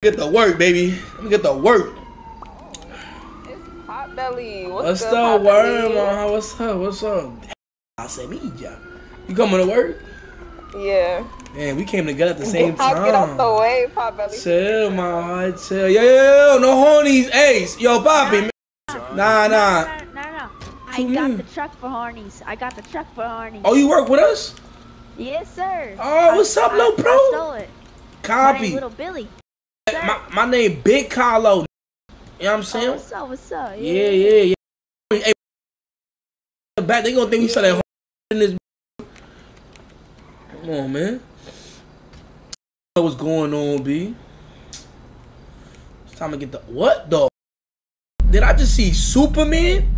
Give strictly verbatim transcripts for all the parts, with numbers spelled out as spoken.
Get the work, baby. Let me get the work. It's Pot Belly. What's, what's the word, man? What's up? What's up? I said, me, ya. You coming to work? Yeah. Man, we came together at the same I'll time. Get off the way, Pot Belly. Chill, my chill. Yo, yo, yo, no hornies, Ace. Yo, Bobby. Nah, nah. Nah, nah. nah, nah, nah. I got mean? the truck for hornies. I got the truck for hornies. Oh, you work with us? Yes, sir. Oh, I, what's up, I, little bro? I stole it. Copy. My name, little Billy. My, my name Big Kylo. You know what I'm saying? Oh, what's up? What's up? Yeah, yeah, yeah. yeah. Hey, back they gonna think you yeah. selling in this. Come on, man. What's going on, B? It's time to get the what the? Did I just see Superman?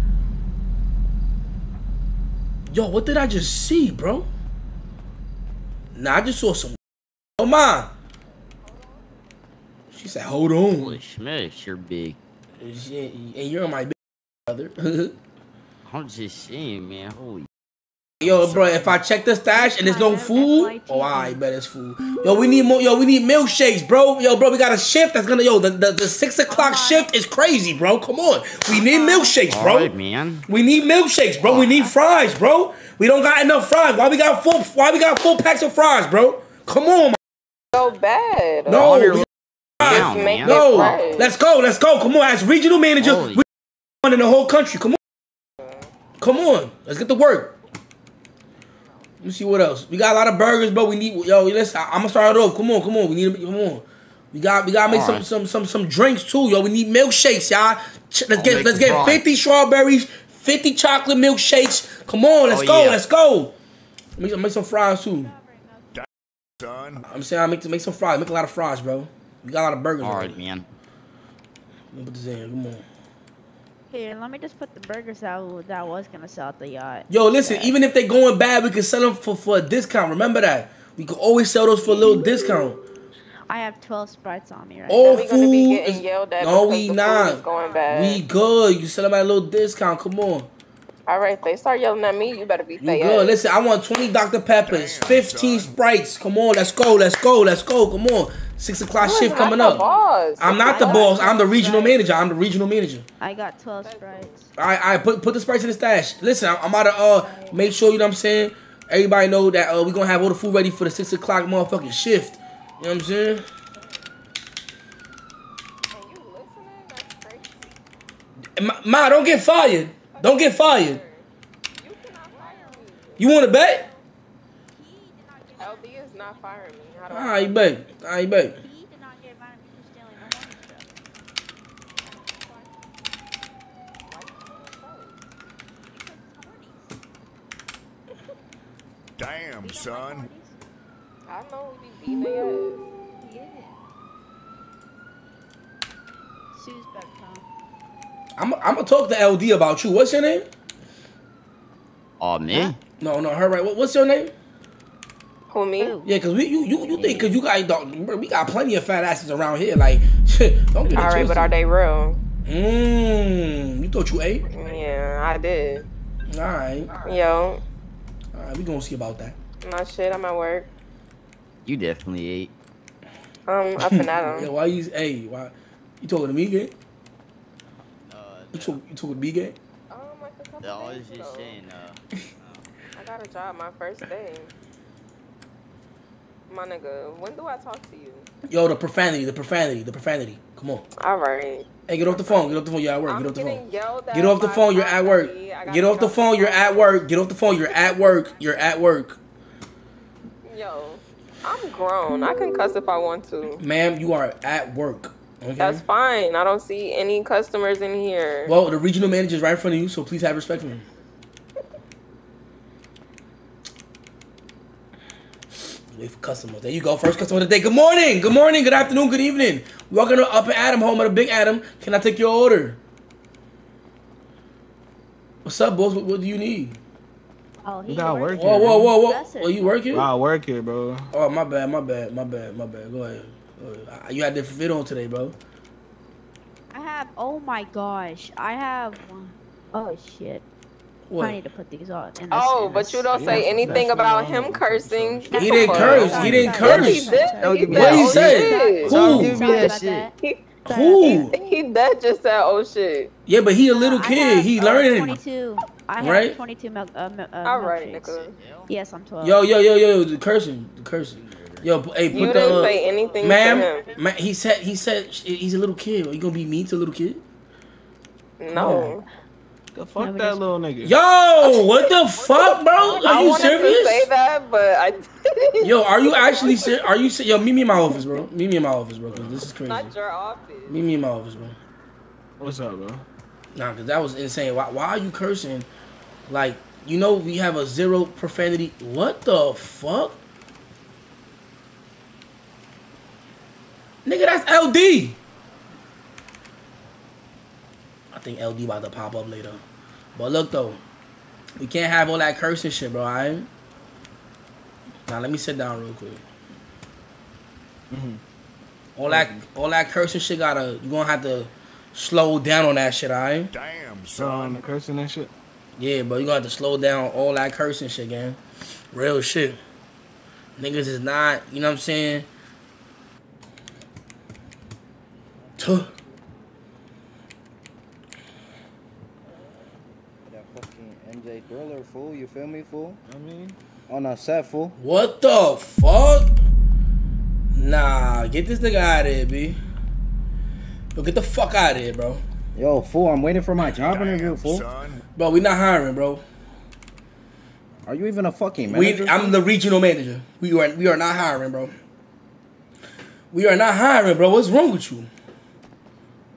Yo, what did I just see, bro? Nah, I just saw some. Oh my. She said, hold on. Holy smash, you're big. And you're my big brother. I'm just saying, man. Holy. Yo, bro, if I check the stash and there's no food. Oh, I bet it's food. Yo, we need more. Yo, we need milkshakes, bro. Yo, bro, we got a shift that's gonna. Yo, the, the, the six o'clock shift is crazy, bro. Come on. We need milkshakes, bro. man. We need milkshakes, bro. We need fries, bro. We don't got enough fries. Why we got full? Why we got full packs of fries, bro? Come on. So bad. No. Down, man. No, right. let's go, let's go. Come on, as regional manager, Holy we in the whole country. Come on, come on, let's get to work. Let me see what else. We got a lot of burgers, but we need yo. Listen, I'm gonna start it off. Come on, come on. We need, come on. We got, we gotta make some, right. some, some, some, some drinks too, yo. We need milkshakes, y'all. Let's get, let's get fifty strawberries, fifty chocolate milkshakes. Come on, let's oh, go, yeah. let's go. Make, make some fries too. I'm saying I make to make some fries. Make a lot of fries, bro. We got a lot of burgers. All right, already. man. Let me put this in. Come on. Here, let me just put the burgers out that I was going to sell at the yacht. Yo, listen, yeah. even if they're going bad, we can sell them for, for a discount. Remember that. We can always sell those for a little discount. I have twelve Sprites on me right All now. All food be is... No, we not. Going bad. We good. You sell them at a little discount. Come on. All right, they start yelling at me. You better be fair. You good. Listen, I want twenty Doctor Peppers, fifteen Sprites. Come on, let's go. Let's go. Let's go. Come on. Six o'clock shift coming up. Boss. I'm not the boss. I'm the regional manager. I'm the regional manager. I got twelve Sprites. All right, all right. Put, put the Sprites in the stash. Listen, I'm, I'm about to uh, make sure, you know what I'm saying? Everybody know that uh, we're going to have all the food ready for the six o'clock motherfucking shift. You know what I'm saying? Are you listening? That's crazy. Ma, ma, don't get fired. Don't get fired. You cannot fire me. You want to bet? L D is not firing me. How do I? All right, babe. All right, babe. He did not get fired for stealing my money stuff. Damn, son. I know we be beating their ass. Yeah. Sue's back home. I'm I'm gonna talk to L D about you. What's your name? Oh, uh, me? No, no, her right. What, what's your name? Who, me? Yeah, cause we you you, you think cause you guys don't we got plenty of fat asses around here. Like, don't get. All right, but are they real? Mmm. You thought you ate? Yeah, I did. All right. Yo. All right, we gonna see about that. Not shit. I'm at work. You definitely ate. Um, up and out. Yeah, why you? Hey, why? You talking to me again? You took, you took a big game? Um, like a couple no, days I was just ago. saying, uh, I got a job my first day. My nigga, when do I talk to you? Yo, the profanity, the profanity, the profanity. Come on. All right. Hey, get off the phone. Get off the phone. You're at work. Get off the phone. Get off the phone. You're at work. Get off the phone. You're at work. Get off the phone. You're at work. You're at work. Yo, I'm grown. I can cuss if I want to. Ma'am, you are at work. Okay. That's fine. I don't see any customers in here. Well, the regional manager is right in front of you, so please have respect for him. Wait for customers. There you go. First customer of the day. Good morning. Good morning. Good afternoon. Good evening. Welcome to Up and Adam, home of the Big Adam. Can I take your order? What's up, boss? What, what do you need? Oh, he got work. Whoa, whoa, whoa, whoa. Are you working? I work here, bro. Oh, my bad. My bad. My bad. My bad. Go ahead. You had different fit on today, bro. I have. Oh my gosh, I have. Oh shit. What? I need to put these on. Oh, but you don't say anything about him cursing. He didn't curse. He didn't curse. What did he say? Who? Who? He that just said, oh shit. Yeah, but he a little kid. He learning. twenty-two. I have twenty-two milk. All right, Nicholas. Yes, I'm twelve. Yo, yo, yo, yo, the cursing, the cursing. Yo, hey, put the. You didn't say anything to him. He said, he said, he's a little kid. Are you gonna be mean to a little kid? No. The fuck no, that little nigga. Yo, what the fuck, bro? Are you serious? I wanted to say that, but I. Yo, are you actually serious? Are you ser yo? Meet me in my office, bro. Meet me in my office, bro. Cause this is crazy. Not your office. Meet me in my office, bro. What's up, bro? Nah, cause that was insane. Why? Why are you cursing? Like, you know, we have a zero profanity. What the fuck? Nigga, that's L D. I think L D about to pop up later. But look though, we can't have all that cursing shit, bro, alright? Now let me sit down real quick. Mm-hmm. All that mm-hmm. all that cursing shit gotta, you're gonna have to slow down on that shit, alright? Damn, son. Um, cursing that shit? Yeah, but you're gonna have to slow down all that cursing shit, gang. Real shit. Niggas is not, you know what I'm saying? Tuh. Thriller, fool. You feel me, fool? I mean, on a set, fool. What the fuck? Nah, get this nigga out of here, B. Yo, get the fuck out of here, bro. Yo, fool, I'm waiting for my job interview, fool. Son. Bro, we not hiring, bro. Are you even a fucking manager? We, I'm the regional manager. We are, we are not hiring, bro. We are not hiring, bro. What's wrong with you?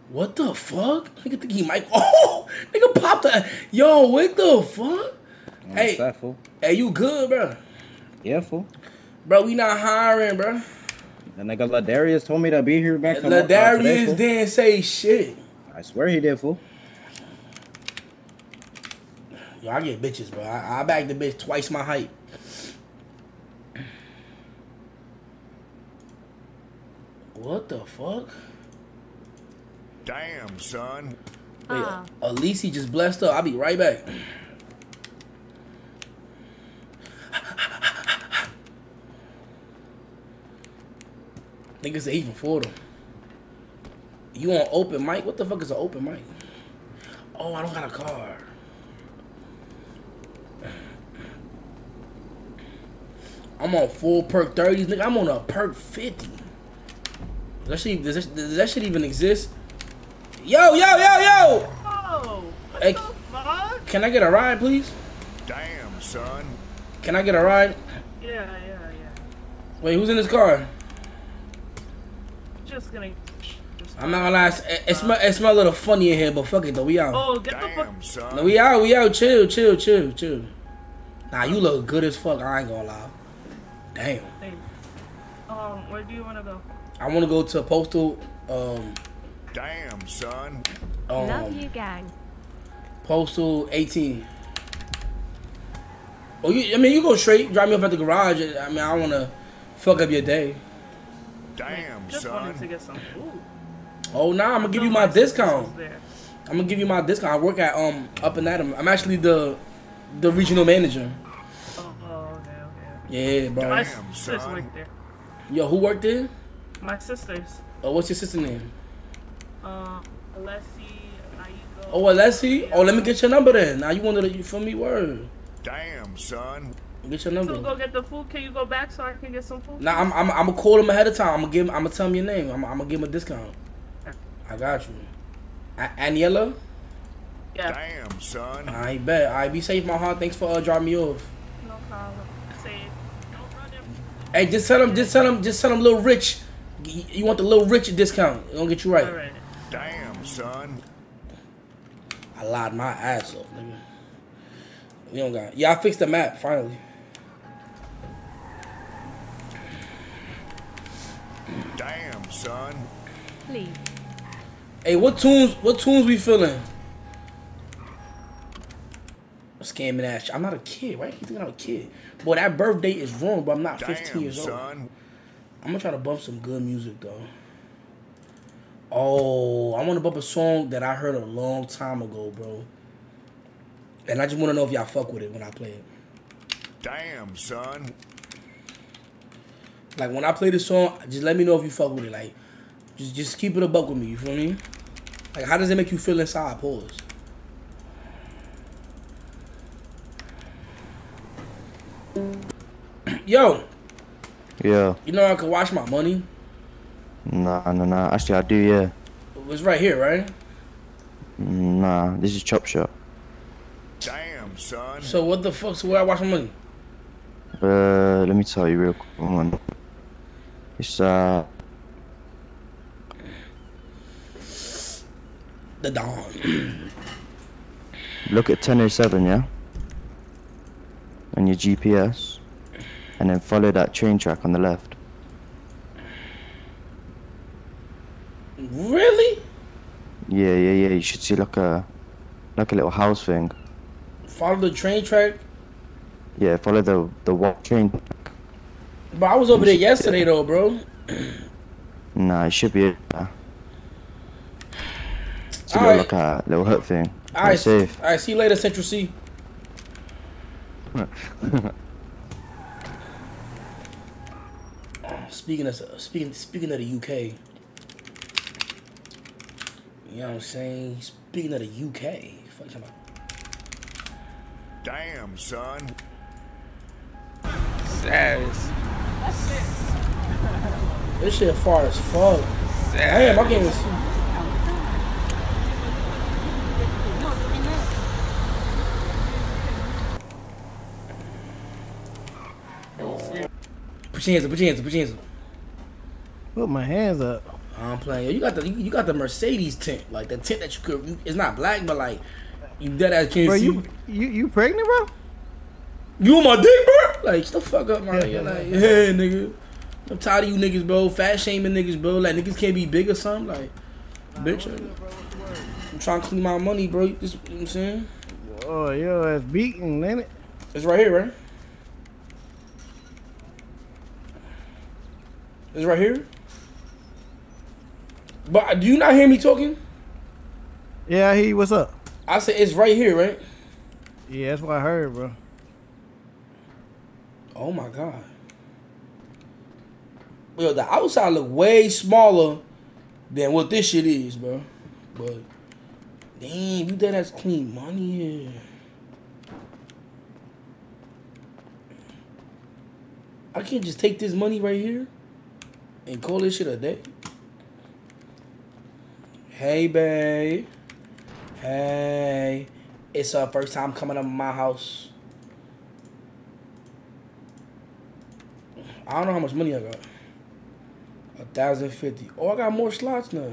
What the fuck? Nigga think he might. Oh, nigga popped the. Yo, what the fuck? I'm hey, sad, fool. Hey, you good, bro? Yeah, fool. Bro, we not hiring, bro. The nigga Ladarius told me to be here back. Ladarius today, didn't say shit. I swear he did, fool. Yo, I get bitches, bro. I, I bagged the bitch twice my height. What the fuck? Damn, son. Wait, uh, at least he just blessed up. I'll be right back. I think it's an even for them. You on open mic? What the fuck is an open mic? Oh, I don't got a car. I'm on full perk thirties, nigga. I'm on a perk fifty. Does that shit, does that, does that shit even exist? Yo, yo, yo, yo! Oh, what hey, the fuck? Can I get a ride, please? Damn, son. Can I get a ride? Yeah, yeah, yeah. Wait, who's in this car? Just gonna... Just I'm not gonna lie. It, it smells it smell a little funny in here, but fuck it, though. We out. Oh, get damn, the fuck... Son. No, we out, we out. Chill, chill, chill, chill. Nah, you look good as fuck. I ain't gonna lie. Damn. Um, where do you wanna go? I wanna go to Postal... Um... Damn, son. Um, Love you, gang. Postal eighteen. Oh, you, I mean, you go straight, drive me up at the garage. I mean, I don't want to fuck up your day. Damn, just son. Wanted to get some food. Oh, nah, I'm going to give you my discount. I'm going to give you my discount. I work at um Up and Atom. I'm actually the the regional manager. Oh, oh okay, okay. Yeah, bro. My sisters worked there. Yo, who worked there? My sisters. Oh, what's your sister's name? Uh, Alessi, Aiko. Oh, Alessi? Oh, let me get your number then. Now you want to, you feel me? Word. Damn, son. Get your number. So go get the food. Can you go back so I can get some food? Nah, I'm, I'm, I'm gonna call him ahead of time. I'm gonna give him, I'm gonna tell him your name. I'm, I'm gonna give him a discount. I got you. A Aniela? Yeah. Damn, son. I bet. I be safe, my heart. Thanks for uh, dropping me off. No problem. Safe. Don't run him. Hey, just tell him, just tell him, just tell him, Little Rich. You want the Little Rich discount? It's gonna get you right. All right. Damn, son. I lied my ass off, nigga. We don't got it. Yeah, I fixed the map, finally. Damn, son. Please. Hey, what tunes, what tunes we feeling? Scamming ass. I'm not a kid. Why you keep thinking I'm a kid? Boy, that birthday is wrong, but I'm not fifteen damn, years son. Old. I'm gonna try to bump some good music, though. Oh, I want to bump a song that I heard a long time ago, bro. And I just want to know if y'all fuck with it when I play it. Damn, son. Like, when I play this song, just let me know if you fuck with it. Like, just just keep it a buck with me. You feel me? Like, how does it make you feel inside? Pause. Yo. Yeah. You know I could wash my money? Nah, nah, nah. Actually, I do, yeah. It's right here, right? Nah, this is Chop Shop. Damn, son. So what the fuck's where I wash my money? Uh, let me tell you real quick. Hold on. It's, uh... the Dawn. Look at ten oh seven, yeah? On your G P S. And then follow that train track on the left. Really? Yeah, yeah, yeah. You should see like a, like a little house thing. Follow the train track? Yeah, follow the the walk train. But I was over there yesterday though, bro. Nah, it should be. Uh, it's got like a little hook thing. All right, safe. All right, see you later, Central C. Speaking of speaking speaking of the U K, you know what I'm saying. Speaking of the U K, fuck you talking about. Damn, son. Sass. This shit far as fuck. Sass. Damn, I can't even see. Put your hands up, put your hands up, put your hands up. Put my hands up. I'm playing. Yo, you got the you, you got the Mercedes tent, like the tent that you could. You, it's not black, but like. You dead ass can't bro, see. You, you you pregnant, bro? You my dick, bro? Like, shut the fuck up, man. Yeah, like, hey, nigga. I'm tired of you niggas, bro. Fat shaming niggas, bro. Like, niggas can't be big or something. Like, nah, bitch. Like, up, I'm trying to clean my money, bro. You, just, you know what I'm saying? Oh, yo, that's beaten, ain't it? It's right here, right? It's right here? But do you not hear me talking? Yeah, I hear you. What's up? I said it's right here, right? Yeah, that's what I heard, bro. Oh my god. Well, the outside look way smaller than what this shit is, bro. But damn, you dead ass clean money. Yeah. I can't just take this money right here and call this shit a day. Hey, babe. Hey, it's our first time coming up to my house. I don't know how much money I got. A thousand fifty. Oh, I got more slots now.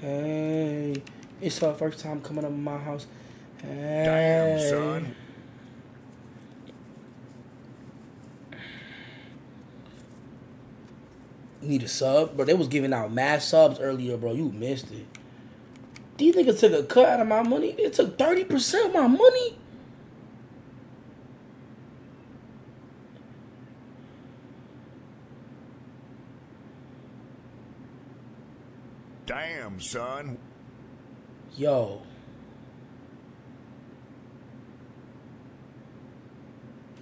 Hey, it's our first time coming up to my house. Hey. Damn, son. Need a sub, bro. They was giving out mass subs earlier, bro. You missed it. These niggas took a cut out of my money. They took thirty percent of my money. Damn, son. Yo.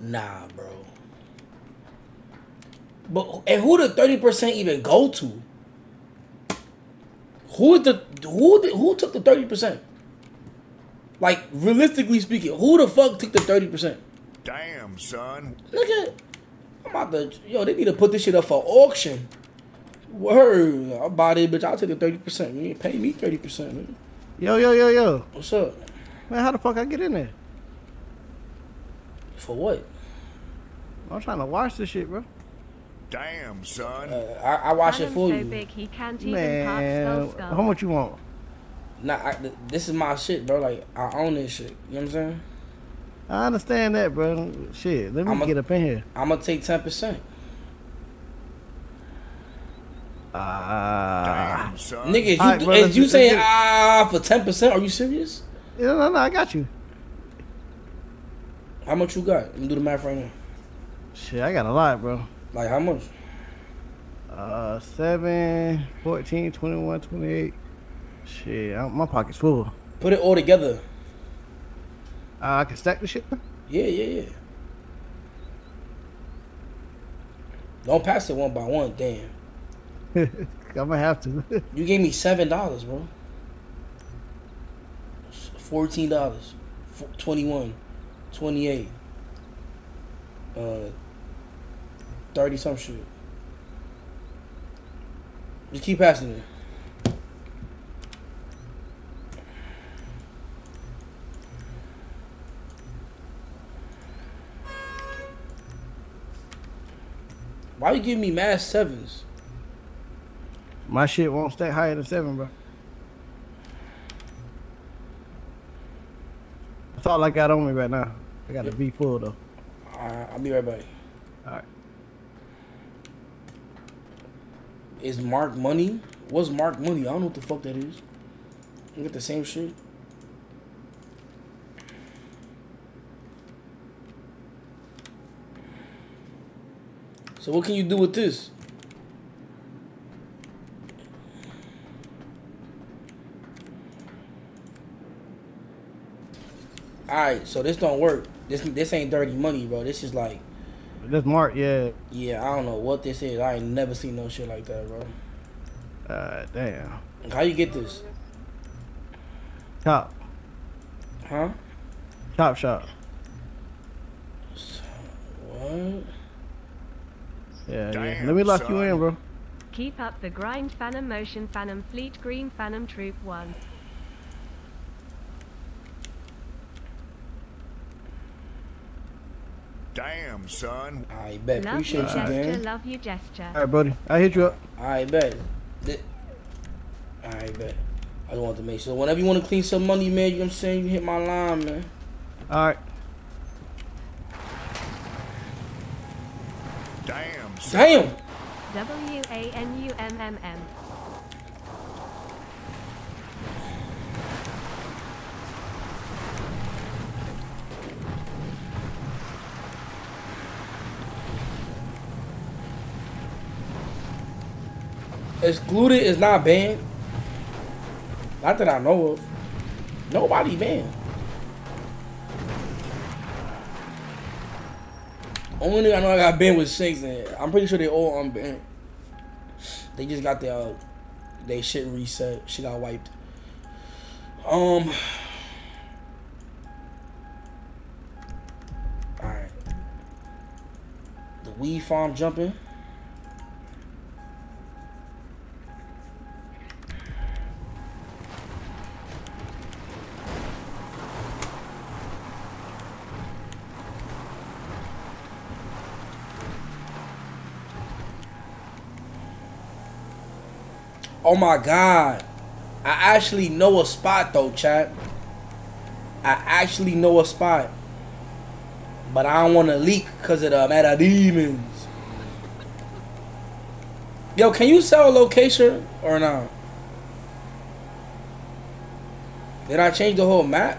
Nah, bro. But and who did thirty percent even go to? Who is the who? Did, who took the thirty percent? Like realistically speaking, who the fuck took the thirty percent? Damn, son. Look at, I'm about to yo. They need to put this shit up for auction. Word, I'll buy this bitch. I'll take the thirty percent. You ain't pay me thirty percent. Yo, yo, yo, yo. What's up? Man, how the fuck I get in there? For what? I'm trying to watch this shit, bro. Damn, son. Uh, I, I watch Adam's it for so you. Big, he can't man, even pop skull. How much you want? Nah, I, th this is my shit, bro. Like, I own this shit. You know what I'm saying? I understand that, bro. Shit, let me I'ma, get up in here. I'm going to take ten percent. Ah. Uh, nigga, is you, right, bro, is you saying ah uh, for ten percent? Are you serious? Yeah, no, no, I got you. How much you got? Let me do the math right now. Shit, I got a lot, bro. Like, how much? Uh, seven, fourteen, twenty-one, twenty-eight, Shit, I, my pocket's full. Put it all together. Uh, I can stack the shit? Yeah, yeah, yeah. Don't pass it one by one, damn. I'm gonna have to. You gave me seven dollars, bro. fourteen dollars. twenty-one. twenty-eight. Uh, thirty some shit. Just keep passing it. Why you giving me mad sevens? My shit won't stack higher than seven, bro. That's all I got on me right now. I got a V full though. Alright, I'll be right back. Alright. Is Mark Money? What's Mark Money? I don't know what the fuck that is. You get the same shit. So what can you do with this? Alright, so this don't work. This this ain't dirty money, bro. This is like... This mark, yeah. Yeah, I don't know what this is. I ain't never seen no shit like that, bro. Uh, damn. How you get this? Top. Huh? Top shop. What? Yeah, damn, yeah. Let me lock son. you in, bro. Keep up the grind, Phantom Motion, Phantom Fleet Green, Phantom Troop one. Damn, son. I bet. Love Appreciate you, you gesture, man. Love you, gesture. All right, buddy. I hit you up. I bet. I bet. I don't want to make sure. Whenever you want to clean some money, man, you know what I'm saying? You hit my line, man. All right. Damn, son. Damn. W A N U M M M. Excluded is not banned. Not that I know of. Nobody banned. Only thing I know I got banned was Six, and I'm pretty sure they all unbanned. They just got their uh, they shit reset. Shit got wiped. Um. All right. The weed farm jumping. Oh my God, I actually know a spot though, chat. I actually know a spot, but I don't want to leak because of the meta demons. Yo, can you sell a location or not? Did I change the whole map?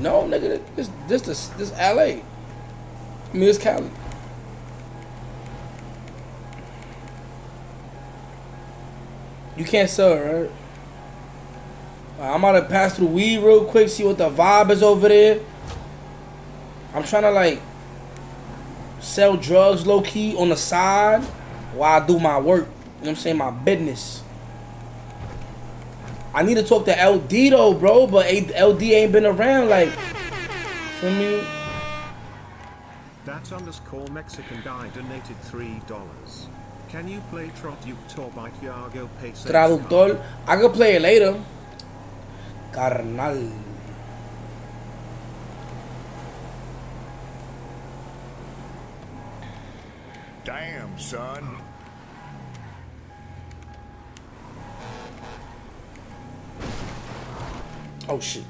No, nigga, this this this, this L A. I mean, it's Cali. You can't sell it, right? I'm about to pass through weed real quick, see what the vibe is over there. I'm trying to, like, sell drugs low-key on the side while I do my work. You know what I'm saying? My business. I need to talk to L D, though, bro, but L D ain't been around, like, for me. That underscore Mexican guy donated three dollars. Can you play Traductor by Thiago Pace? Traductor? I could play it later. Carnal. Damn, son. Oh, shit.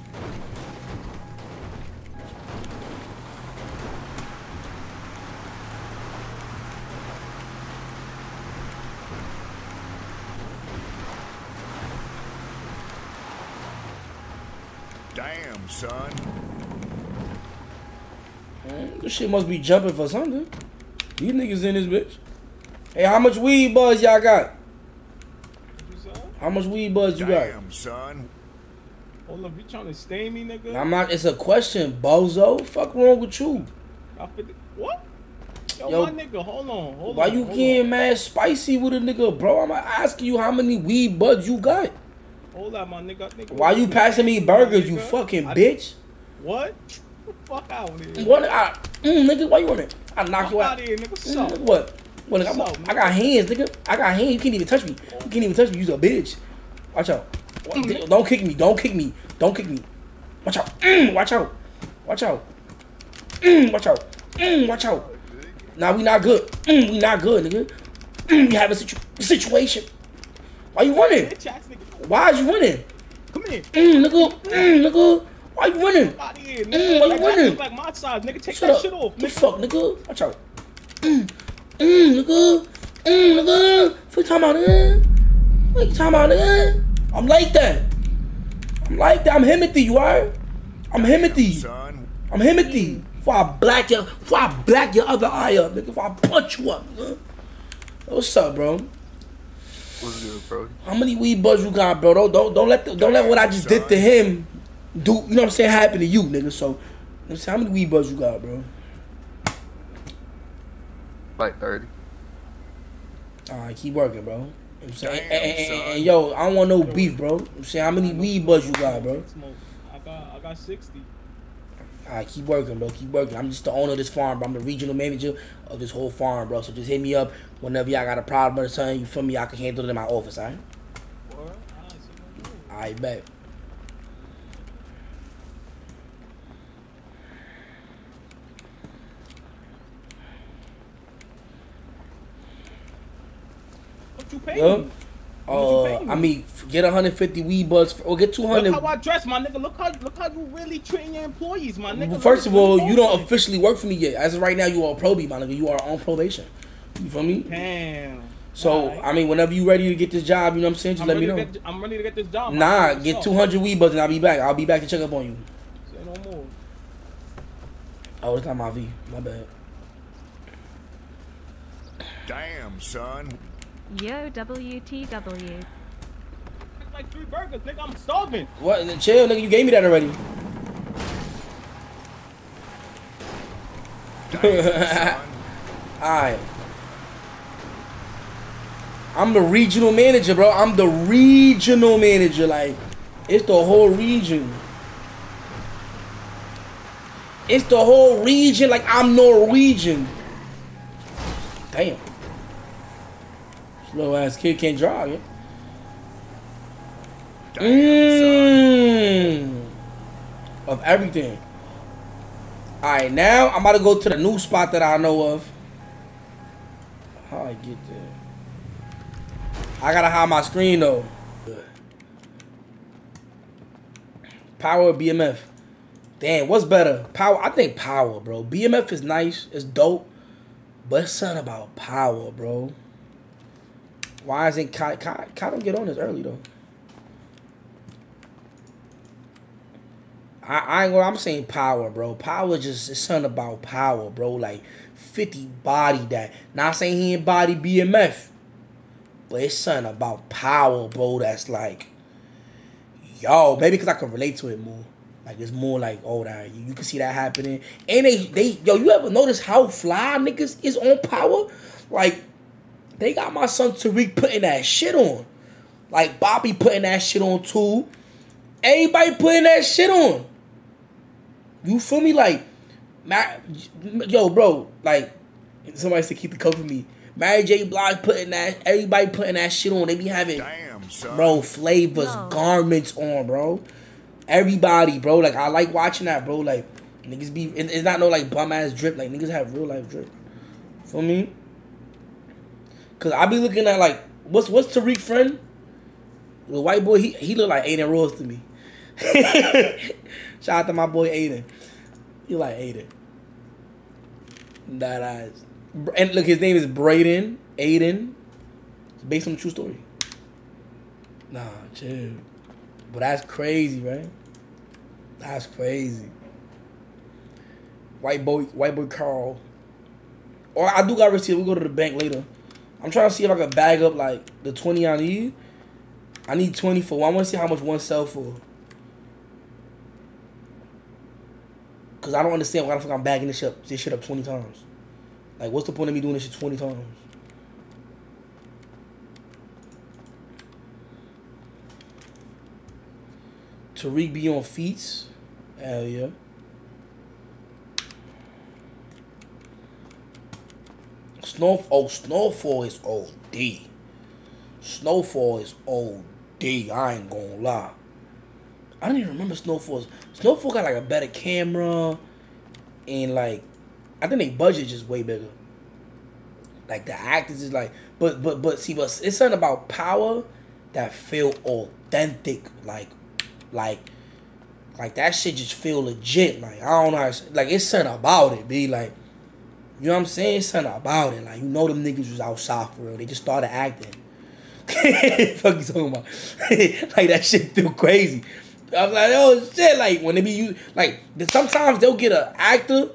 Damn, son. Man, this shit must be jumping for something. These niggas in this bitch. Hey, how much weed buzz y'all got? How much weed buds you got? Damn, son. Hold up, you trying to stay me, nigga? I'm not. It's a question, bozo. Fuck wrong with you? What? Yo, Yo my nigga, hold on. Hold why on, you hold getting on. mad spicy with a nigga, bro? I'm asking you how many weed buds you got. Hold up, my nigga. nigga why you passing me burgers, you fucking I, bitch? What? What the fuck out of here? What? I, mm, nigga, why you on it? I knock you out. out here, nigga. Mm, nigga, what? What? Nigga, up, I got hands, nigga. I got hands. You can't even touch me. You can't even touch me. You's a bitch. Watch out. What? Don't kick me. Don't kick me. Don't kick me. Watch out. Mm, watch out. Watch out. Mm, watch out. Mm, watch out. Nah, we not good. Mm, we not good, nigga. Mm, we have a situ situation. Why you running? Why is you running? Come here. Mm, nigga. Mm, nigga. Why you running? Mm, why you running? Like my size, nigga. Take that shit off. What the fuck, nigga? Watch out. Mm, mm, nigga. Mm, nigga. What you talking about, nigga? What you talking about, nigga? I'm like that. I'm like that. I'm Himothy, you are. I'm Himothy. I'm Himothy. Before I black your, before I black your other eye up, nigga. Before I punch you up, nigga. What's up, bro? What's good, bro? How many weed buds you got, bro? Don't don't don't let the, don't let what I just did to him do. You know what I'm saying? Happen to you, nigga. So, let's see how many weed buds you got, bro? Like thirty. All right, keep working, bro. You know Damn, and, and, and, and, yo, I don't want no beef, bro. You know say how many weed buds you got, bro? I got, I got sixty. All right, keep working, bro. Keep working. I'm just the owner of this farm, bro. I'm the regional manager of this whole farm, bro. So just hit me up whenever y'all got a problem or something. You feel me? I can handle it in my office, all right? All right, bet. Yep. Uh, I mean, get one hundred fifty weed bucks or get two hundred. Look how I dress, my nigga. Look how look how you really treating your employees, my nigga. Well, first of all, you don't officially work for me yet. As of right now, you are probie, my nigga. You are on probation. You feel me? Damn. So right. I mean, whenever you ready to get this job, you know what I'm saying. Just I'm let me know. Get, I'm ready to get this job. Nah, get two hundred weed bucks and I'll be back. I'll be back to check up on you. Say no more. Oh, it's not my V. My bad. Damn, son. Yo, W T W. It's like three burgers, nigga. I'm starving. What? Chill, nigga. You gave me that already. Alright. I'm the regional manager, bro. I'm the regional manager. Like, it's the whole region. It's the whole region. Like, I'm Norwegian. Damn. Little ass kid can't drive, yeah? Damn, mm. Of everything. Alright, now I'm about to go to the new spot that I know of. How I get there? I gotta hide my screen though. Power or B M F? Damn, what's better? Power. I think power, bro. B M F is nice, it's dope, but it's something about power, bro. Why isn't Kai, Kai, Kai don't get on this early, though? I, I ain't gonna, I'm saying power, bro. Power just, it's something about power, bro. Like, fifty body that. Not saying he ain't body B M F. But it's something about power, bro, that's like, yo, maybe because I can relate to it more. Like, it's more like, oh, that, you, you can see that happening. And they, they, yo, you ever notice how fly niggas is on power? Like, they got my son Tariq putting that shit on. Like, Bobby putting that shit on, too. Everybody putting that shit on. You feel me? Like, yo, bro, like, somebody said keep the cover for me. Mary J. Blige putting that, everybody putting that shit on. They be having, damn, son, bro, flavors, no. garments on, bro. Everybody, bro. Like, I like watching that, bro. Like, niggas be, it's not no, like, bum-ass drip. Like, niggas have real-life drip. Feel me? Cause I be looking at like what's what's Tariq's friend? The white boy, he he look like Aiden Rose to me. Shout out to my boy Aiden. He like Aiden. That eyes. And look, his name is Brayden. Aiden. It's based on a true story. Nah, chill. But that's crazy, right? That's crazy. White boy, white boy Carl. Or I do got received. We'll go to the bank later. I'm trying to see if I can bag up, like, the twenty I need. I need twenty-four. I want to see how much one sell for. Because I don't understand why the fuck I'm bagging this shit, up, this shit up twenty times. Like, what's the point of me doing this shit twenty times? Tariq be on feats. Hell yeah. Snow, oh, Snowfall is O D. Snowfall is O D. I ain't gonna lie. I don't even remember Snowfall's. Snowfall got like a better camera. And like, I think they budget just way bigger. Like the actors is like, but, but, but see, but it's something about Power that feel authentic. Like, like, like that shit just feel legit. Like, I don't know how to, like, it's something about it, be like, you know what I'm saying? It's something about it. Like, you know them niggas was outside for real. They just started acting. Fuck you talking about? Like, that shit feel crazy. I was like, oh shit. Like, when they be you, like, sometimes they'll get an actor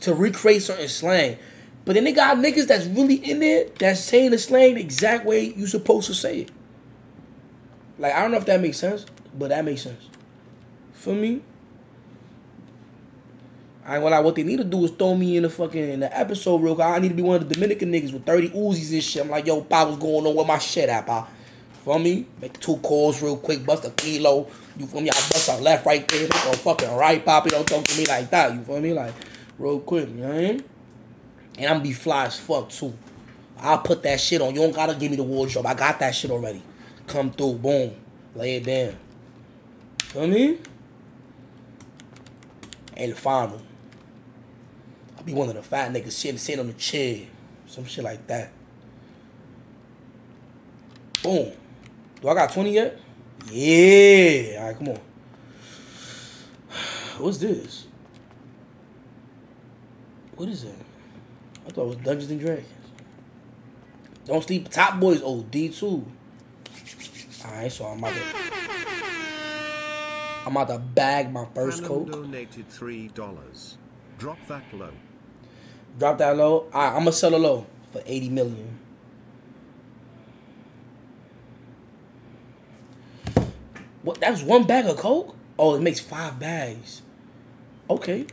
to recreate certain slang. But then they got niggas that's really in there that's saying the slang the exact way you supposed to say it. Like, I don't know if that makes sense, but that makes sense. For me? I ain't gonna lie, what they need to do is throw me in the fucking in the episode real quick. I need to be one of the Dominican niggas with thirty Uzis and shit. I'm like, yo, Pa, what's going on with my shit at, Pa? For me? Make two calls real quick, bust a kilo. You feel me? I bust a left right there, make a fucking right, Poppy. Don't talk to me like that. You feel me? Like, real quick, you know what I mean? And I'm be fly as fuck, too. I'll put that shit on. You don't gotta give me the wardrobe. I got that shit already. Come through, boom. Lay it down. Feel me? And the final. Be one of the fat niggas sitting, sitting on the chair. Some shit like that. Boom. Do I got twenty yet? Yeah. Alright, come on. What's this? What is that? I thought it was Dungeons and Dragons. Don't sleep. Top Boy's O D too. Alright, so I'm about to I'm about to bag my first Coke. Donated three dollars. Drop that low. Drop that low. Alright, I'm gonna sell a low for eighty million. What? That's one bag of Coke? Oh, it makes five bags. Okay.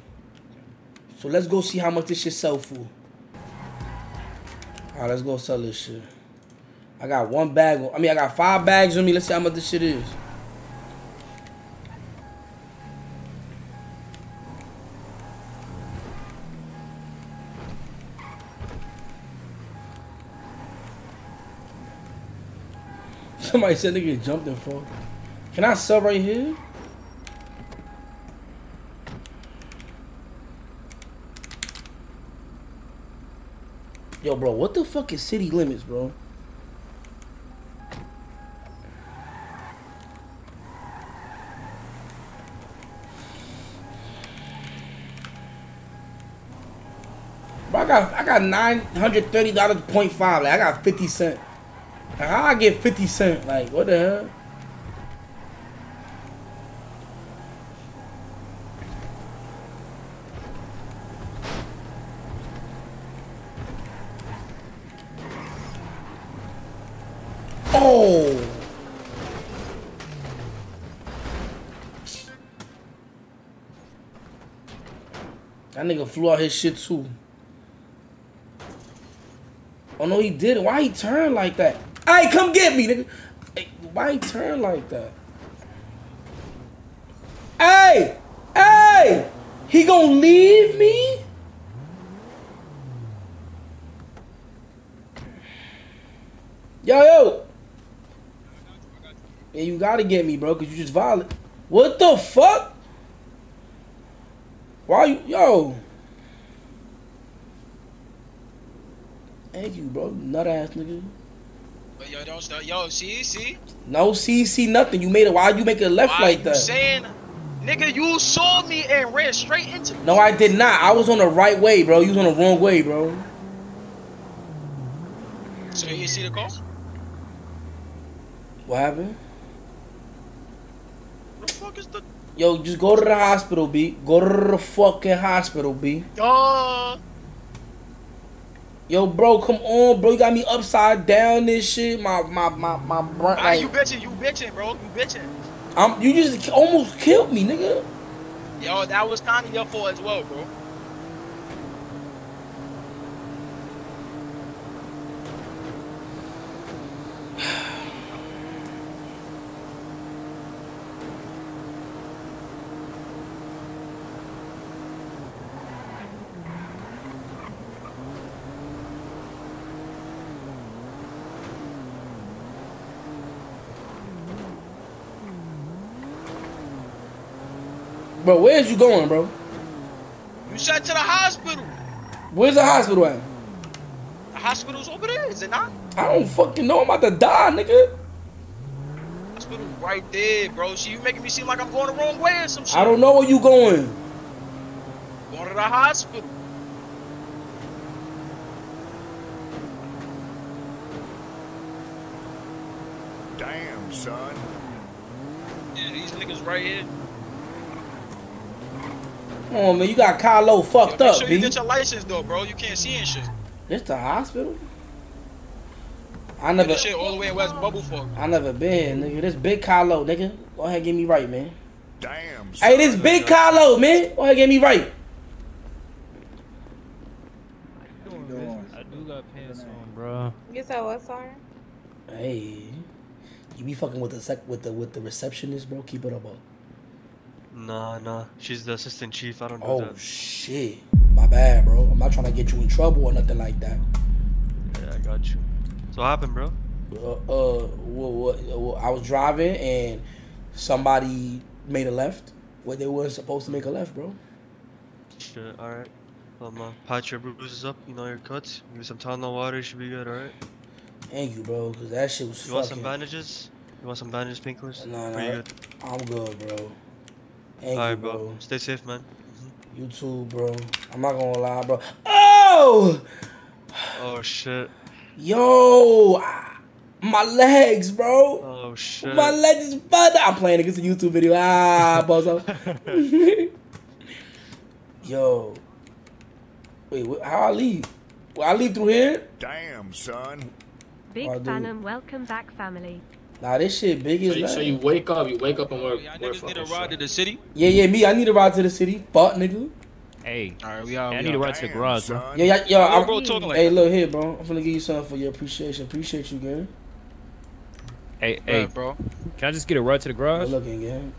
So let's go see how much this shit sell for. Alright, let's go sell this shit. I got one bag. On, I mean, I got five bags on me. Let's see how much this shit is. Somebody said they get jumped in front. Can I sell right here? Yo, bro, what the fuck is city limits, bro? Bro, I got I got nine hundred thirty dollars point five. Like, I got fifty cent. Like, how I get fifty cent? Like, what the hell? Oh! That nigga flew out his shit too. Oh no, he did it. Why he turned like that? Hey, come get me, nigga. Hey, why he turn like that? Hey! Hey! He gonna leave me? Yo, yo! Yeah, you gotta get me, bro, because you just violent. What the fuck? Why you... Yo! Thank you, bro. Nut-ass nigga. Yo, don't start. Yo, see, see? No, see, see, nothing. You made it. Why you make it left Why like that? Saying, nigga, you saw me and ran straight into me. No, I did not. I was on the right way, bro. You was on the wrong way, bro. So you see the call? What happened? The fuck is the? Yo, just go to the hospital, B. Go to the fucking hospital, B. Uh... Yo, bro, come on, bro. You got me upside down this shit. My, my, my, my brain. Ah, you bitching, you bitching, bro. You bitching. I'm, you just almost killed me, nigga. Yo, that was kind of your fault as well, bro. Bro, where's you going, bro? You shot to the hospital. Where's the hospital at? The hospital's over there, is it not? I don't fucking know. I'm about to die, nigga. Hospital right there, bro. So you making me seem like I'm going the wrong way or some shit. I don't know where you going. Going to the hospital. Damn, son. Yeah, these niggas right here. Come on, man, you got Kylo fucked up, B. Make sure you get your license, though, bro. You can't see and shit. This the hospital? I never... This shit all the way in West Bubblefuck. I never been, nigga. This big Kylo, nigga. Go ahead and get me right, man. Damn. Hey, this big Kylo, man. Go ahead and get me right. I do got pants on, bro. You said what, sorry? Hey. You be fucking with the, sec with the, with the receptionist, bro? Keep it up, bro. Nah, nah. She's the assistant chief. I don't know. Oh, that. Shit. My bad, bro. I'm not trying to get you in trouble or nothing like that. Yeah, I got you. So what happened, bro? Uh, uh well, well, I was driving and somebody made a left where they weren't supposed to make a left, bro. Shit, alright. Um, uh, patch your bruises up, you know, your cuts. Give some Tylenol water, you should be good, alright? Thank you, bro, because that shit was fucking... You want some bandages? You want some bandages, Pinklers? Nah, nah. Good. I'm good, bro. Thank All right, you, bro. bro. Stay safe, man. Mm-hmm. You too, bro. I'm not gonna lie, bro. Oh! Oh, shit. Yo! I, my legs, bro. Oh, shit. My legs is butter. I'm playing against a YouTube video. Ah, bozo. Yo. Wait, what, how I leave? Well, I leave through here? Damn, son. Big oh, Phantom, welcome back, family. Nah, this shit big as so, so you wake up, you wake up and work. Yeah, I niggas need a ride to the city? Yeah, yeah, me, I need a ride to the city. Fuck, nigga. Hey, all right, we all, yeah, we I need all. a ride to the garage, bro. Yeah, yeah, yeah. I'm, bro, talking like hey, that. look here, bro. I'm finna give you something for your appreciation. Appreciate you, gang. Hey, hey, right, bro. Can I just get a ride to the garage? Good looking, gang.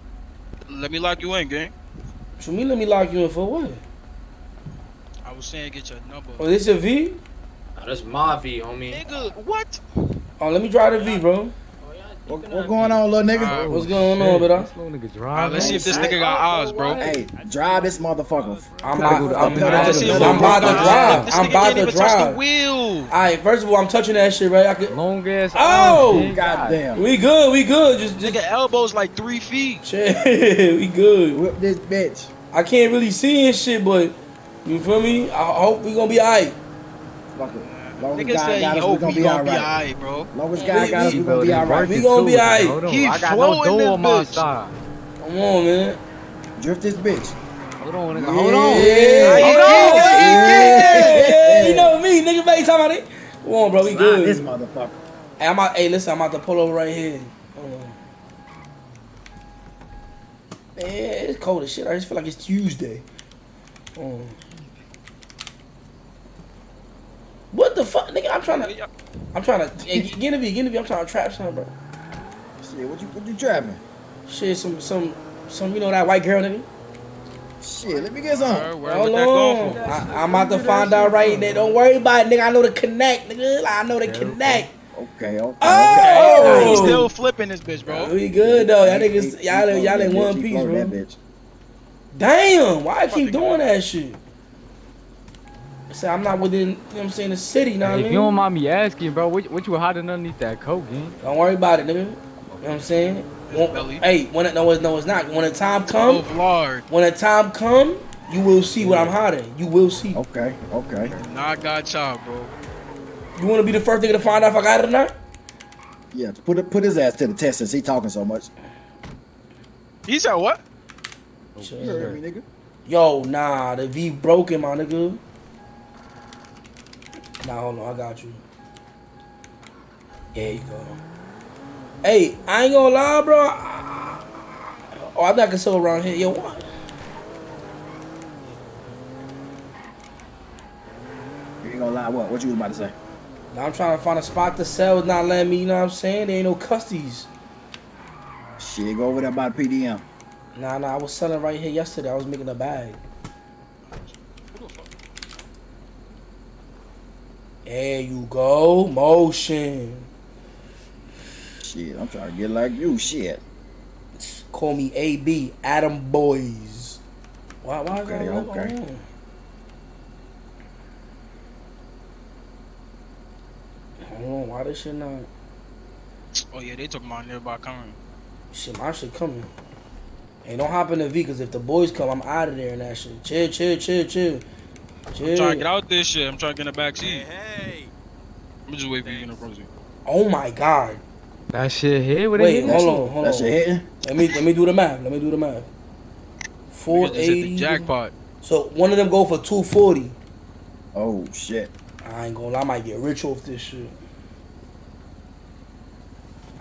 Let me lock you in, gang. So me, let me lock you in for what? I was saying get your number. Oh, this your V? Oh, that's my V, homie. Nigga, what? Oh, let me drive the V, bro. What, what going on, little nigga? Uh, What's going shit. on, bro? This little nigga drive. Right, let's see if this nigga got eyes, bro. Hey, drive this motherfucker. I'm about to, I'm about to drive. I'm about to drive. All right, first of all, I'm touching that shit, right? I could... Long ass. Oh, goddamn. We good, we good. Just, just... nigga, elbows like three feet. Shit, we good. Whip this bitch. I can't really see and shit, but you feel me? I hope we gonna be all right. Fuck it. Nigga said, yo, we gonna be alright, bro. Longest guy got us, we gonna be alright. We gonna be alright. He's floating this bitch. Come on, man. Drift this bitch. Hold on, nigga. Hold on. Yeah. You know me, nigga. Every time I... Come on, bro. We good. This motherfucker. Hey, I'm out. Hey, listen, I'm about to pull over right here. Hold on. Man, it's cold as shit. I just feel like it's Tuesday. Hold on. What the fuck, nigga? I'm trying to, I'm trying to, hey, get in the V, get in the V. I'm trying to trap something, bro. Shit, what you, what you trapping? Shit, some, some, some, you know that white girl, nigga. Shit, let me get some. Right, Hold on, I, I'm about to find out right there. Don't worry about it, nigga. I know the connect, nigga. I know the yeah, connect. Okay, okay. okay oh, okay. He's still flipping this bitch, bro. We good though, y'all niggas. Y'all, y'all in one piece, bro. Bitch. Damn, why I keep doing that shit? So I'm not within, you know what I'm saying, the city, know hey, what I mean? If you don't mind me asking, bro, what, what you hiding underneath that coat, gang? Don't worry about it, nigga. You know what I'm saying? When, hey, when it, no, it's, no, it's not. When the time comes, oh, when the time come, you will see what I'm hiding. You will see. Okay, okay. Nah, I got y'all, bro. You want to be the first nigga to find out if I got it or not? Yeah, put it, put his ass to the test since he talking so much. He said what? Sure. You heard me, nigga. Yo, nah, the V broken, my nigga. Nah, hold on, I got you. There you go. Hey, I ain't gonna lie, bro. Oh, I'm not gonna sell around here. Yo, what? You ain't gonna lie, what? What you was about to say? Now I'm trying to find a spot to sell, not letting me, you know what I'm saying? There ain't no custies. Shit, go over there by the P D M. Nah, nah, I was selling right here yesterday. I was making a bag. There you go. Motion. Shit, I'm trying to get like you. Shit. Call me A B. Adam Boys. Why, why okay, is that okay. Going on? Hold on. Why this shit not? Oh, yeah, they talking about nearby coming. Shit, my shit coming. Hey, don't hop in the V, because if the boys come, I'm out of there and that shit. Chill, chill, chill, chill. chill. I'm trying to get out this shit. I'm trying to get in the backseat. Hey, hey. I'm just waiting for you to get in the front seat. Oh, my God. That shit hit? What Wait, hold on, hold on. That shit hitting? Let me, let me do the math. Let me do the math. four eighty. Hit the jackpot. So, one of them go for two forty. Oh, shit. I ain't gonna lie. I might get rich off this shit.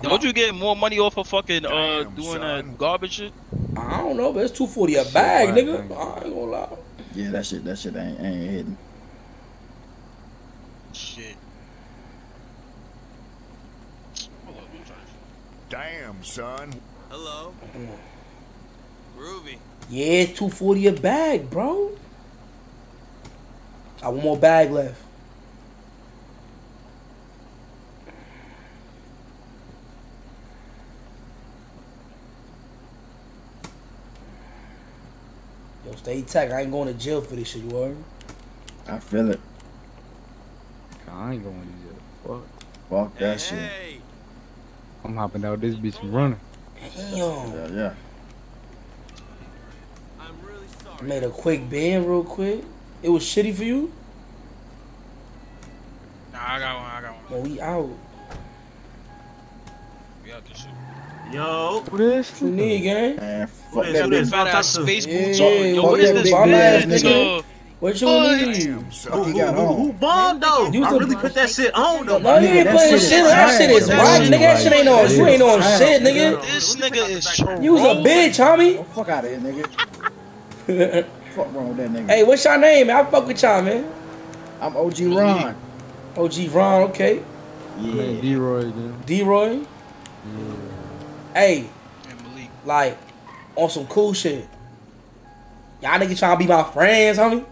Don't you get more money off of fucking uh Damn, doing that uh, garbage shit? I don't know, but it's two forty a bag, right, nigga. Man. I ain't gonna lie. Yeah, that shit, that shit ain't ain't hitting. Shit. Damn, son. Hello. Groovy. Yeah, two forty a bag, bro. I have one more bag left. Stay tech. I ain't going to jail for this shit, you heard? I feel it. I ain't going to jail. Fuck. Fuck that hey, shit. Hey. I'm hopping out this bitch and running. Damn. Yeah, yeah. I'm really sorry. I made a quick bend real quick. It was shitty for you? Nah, I got one. I got one. Well, we out. We out this shit. Yo, what is this? You need, gang? Man, fuck that bitch. Yo, what is this bitch? What you need? Who bombed though? You really put that shit on though. No, you ain't playing shit. That shit is whack, nigga. That shit ain't on. You ain't on shit, nigga. This nigga is. You was a bitch, homie. Fuck out of here, nigga. Fuck wrong with that nigga. Hey, what's your name, man? I fuck with y'all, man. I'm O G Ron. O G Ron, okay. Yeah. D-Roy, dude. D-Roy. Yeah. Hey, like, on some cool shit. Y'all niggas trying to be my friends, homie?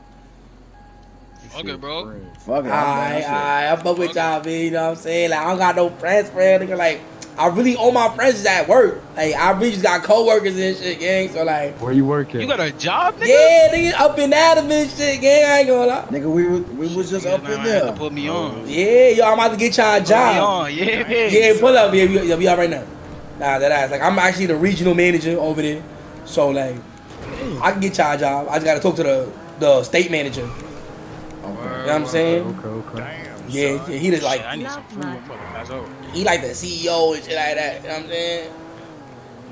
Fuck it, bro. Fuck it. Alright, alright. I fuck with y'all, man. You know what I'm saying? Like, I don't got no friends, friend. Nigga, like, I really all my friends is at work. Like, I really just got co-workers and shit, gang. So, like. Where you working? You got a job, nigga? Yeah, nigga. Up in Adam and shit, gang. I ain't gonna lie. Nigga, we, we was just up in there. Put me on. Yeah, yo, I'm about to get y'all a job. Put me on. Yeah, man. Yeah, pull up. Yeah, we, yeah, we out right now. Nah, that ass. Like, I'm actually the regional manager over there. So, like, I can get y'all a job. I just got to talk to the, the state manager. Okay. You know what I'm saying? Okay, okay. Damn, yeah, yeah, he just like... Shit, I need some food. Right. He like the C E O and shit like that. You know what I'm saying?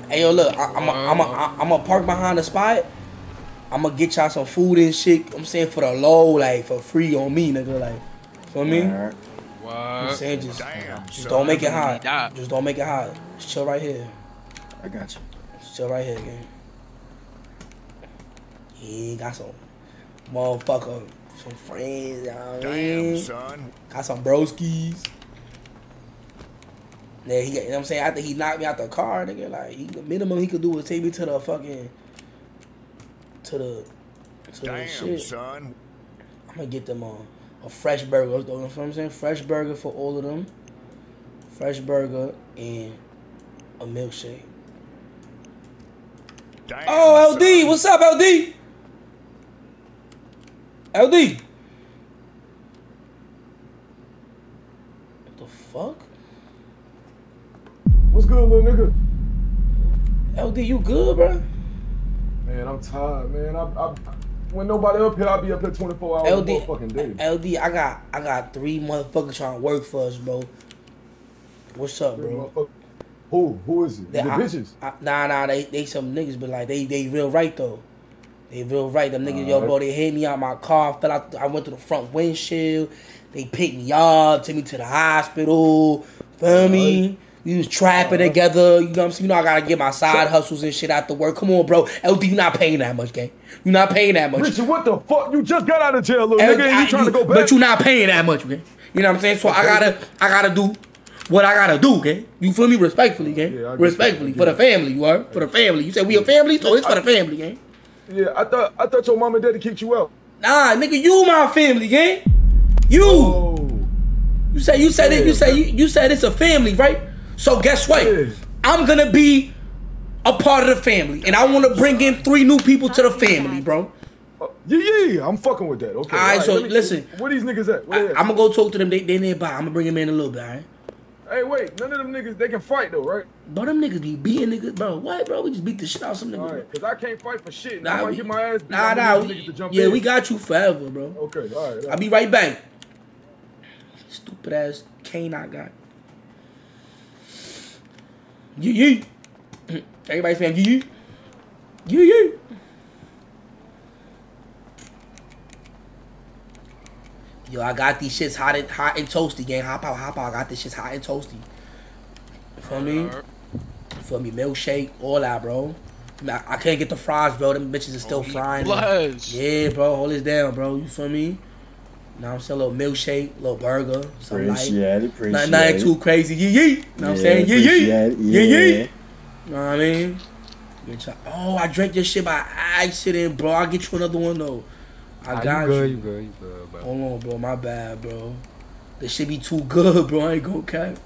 Hey, yo, look. I, I'm going I'm to I'm park behind the spot. I'm going to get y'all some food and shit. You know I'm saying? For the low, like, for free on me, nigga. Like, feel me? Right. What? You know what I'm saying? Just, Damn, just don't make it hot. Just don't make it hot. Just chill right here. I got you. Just chill right here, gang. Yeah, got some motherfucker, some friends, you know what I mean? Damn, son. Got some broskies. Yeah, he, you know what I'm saying? After he knocked me out the car, nigga, like, he, the minimum he could do was take me to the fucking, to the, to Damn, the shit. Son. I'm gonna get them on. A fresh burger, you know what I'm saying? Fresh burger for all of them. Fresh burger and a milkshake. Damn, oh, L D, son. What's up, L D? L D. What the fuck? What's good, little nigga? L D, you good, bro? Man, I'm tired, man. I, I, I... When nobody up here, I'll be up here twenty-four hours L D, a fucking day. L D, I got I got three motherfuckers trying to work for us, bro. What's up, bro? Who? Who is it? They, the I, bitches? I, nah, nah, they, they some niggas, but like, they, they real right, though. They real right. Them niggas, yo, bro, they hit me out my car. Fell out. I went through the front windshield. They picked me up, took me to the hospital. Feel me? We was trapping together. You know what I'm saying? You know I gotta get my side hustles and shit out the work. Come on, bro. L D, you not paying that much, gang. You not paying that much. Richard, what the fuck? You just got out of jail, little L D, nigga. I, you trying you, to go back? But you not paying that much, gang. You know what I'm saying? So okay. I gotta, I gotta do what I gotta do, gang. You feel me? Respectfully, gang. Yeah, respectfully for the family, you are for the family. You said we a family, so it's for the family, gang. Yeah, I thought I thought your mom and daddy kicked you out. Nah, nigga, you my family, gang. You. Oh. You said you said yeah, it. You said you, you said it's a family, right? So guess what? Yeah. I'm gonna be a part of the family, and I want to bring in three new people to the family, bro. Uh, yeah, yeah, yeah, I'm fucking with that. Okay. All right, all right so me, listen. Where these niggas at? Where I, at? I'm gonna go talk to them. They they nearby. I'm gonna bring them in a little bit. All right. Hey, wait, none of them niggas, they can fight though, right? Bro, them niggas be beating niggas, bro. What, bro? We just beat the shit out of some niggas. All right, because I can't fight for shit. Nah, I might we, get my ass beat. Nah, nah. We, to jump yeah, in. We got you forever, bro. Okay, all right. All right. I'll be right back. Stupid ass cane I got. Yee yee. Everybody saying yee yee. Yee yee. Yo, I got these shits hot and hot and toasty, gang. Hop out, hop out. I got these shits hot and toasty. You feel me? You feel me? Milkshake, all that, bro. I, I can't get the fries, bro. Them bitches are still oh, frying. Yeah, bro. Hold this down, bro. You feel me? Now I'm saying a little milkshake, a little burger, something appreciate like that. Nothing, nothing too crazy. Yee yee. You know yeah, what I'm saying? Yee yee. Yeah. Yee yee. You know what I mean? Oh, I drank this shit by accident, bro. I'll get you another one, though. I ah, got you. Good, you good, you good, bro. Hold on, bro. My bad, bro. This shit be too good, bro. I ain't gonna cap.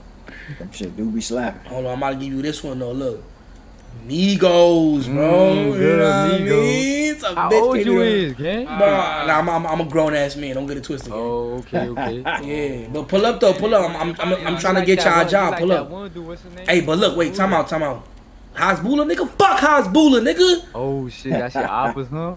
That shit do be slapping. Hold on, I'm about to give you this one, though. Look. Migos, bro. Mm, you know what I mean? How old you is, gang? Bro, nah, I'm, I'm, I'm a grown-ass man. Don't get it twisted, gang. Oh, okay, okay. Yeah, but pull up, though. Pull up. I'm, I'm, I'm, I'm trying to get y'all a job. Pull up. Hey, but look. Wait, time out, time out. Hasbulla, nigga? Fuck Hasbulla, nigga. Oh, shit. That's your opposite, huh?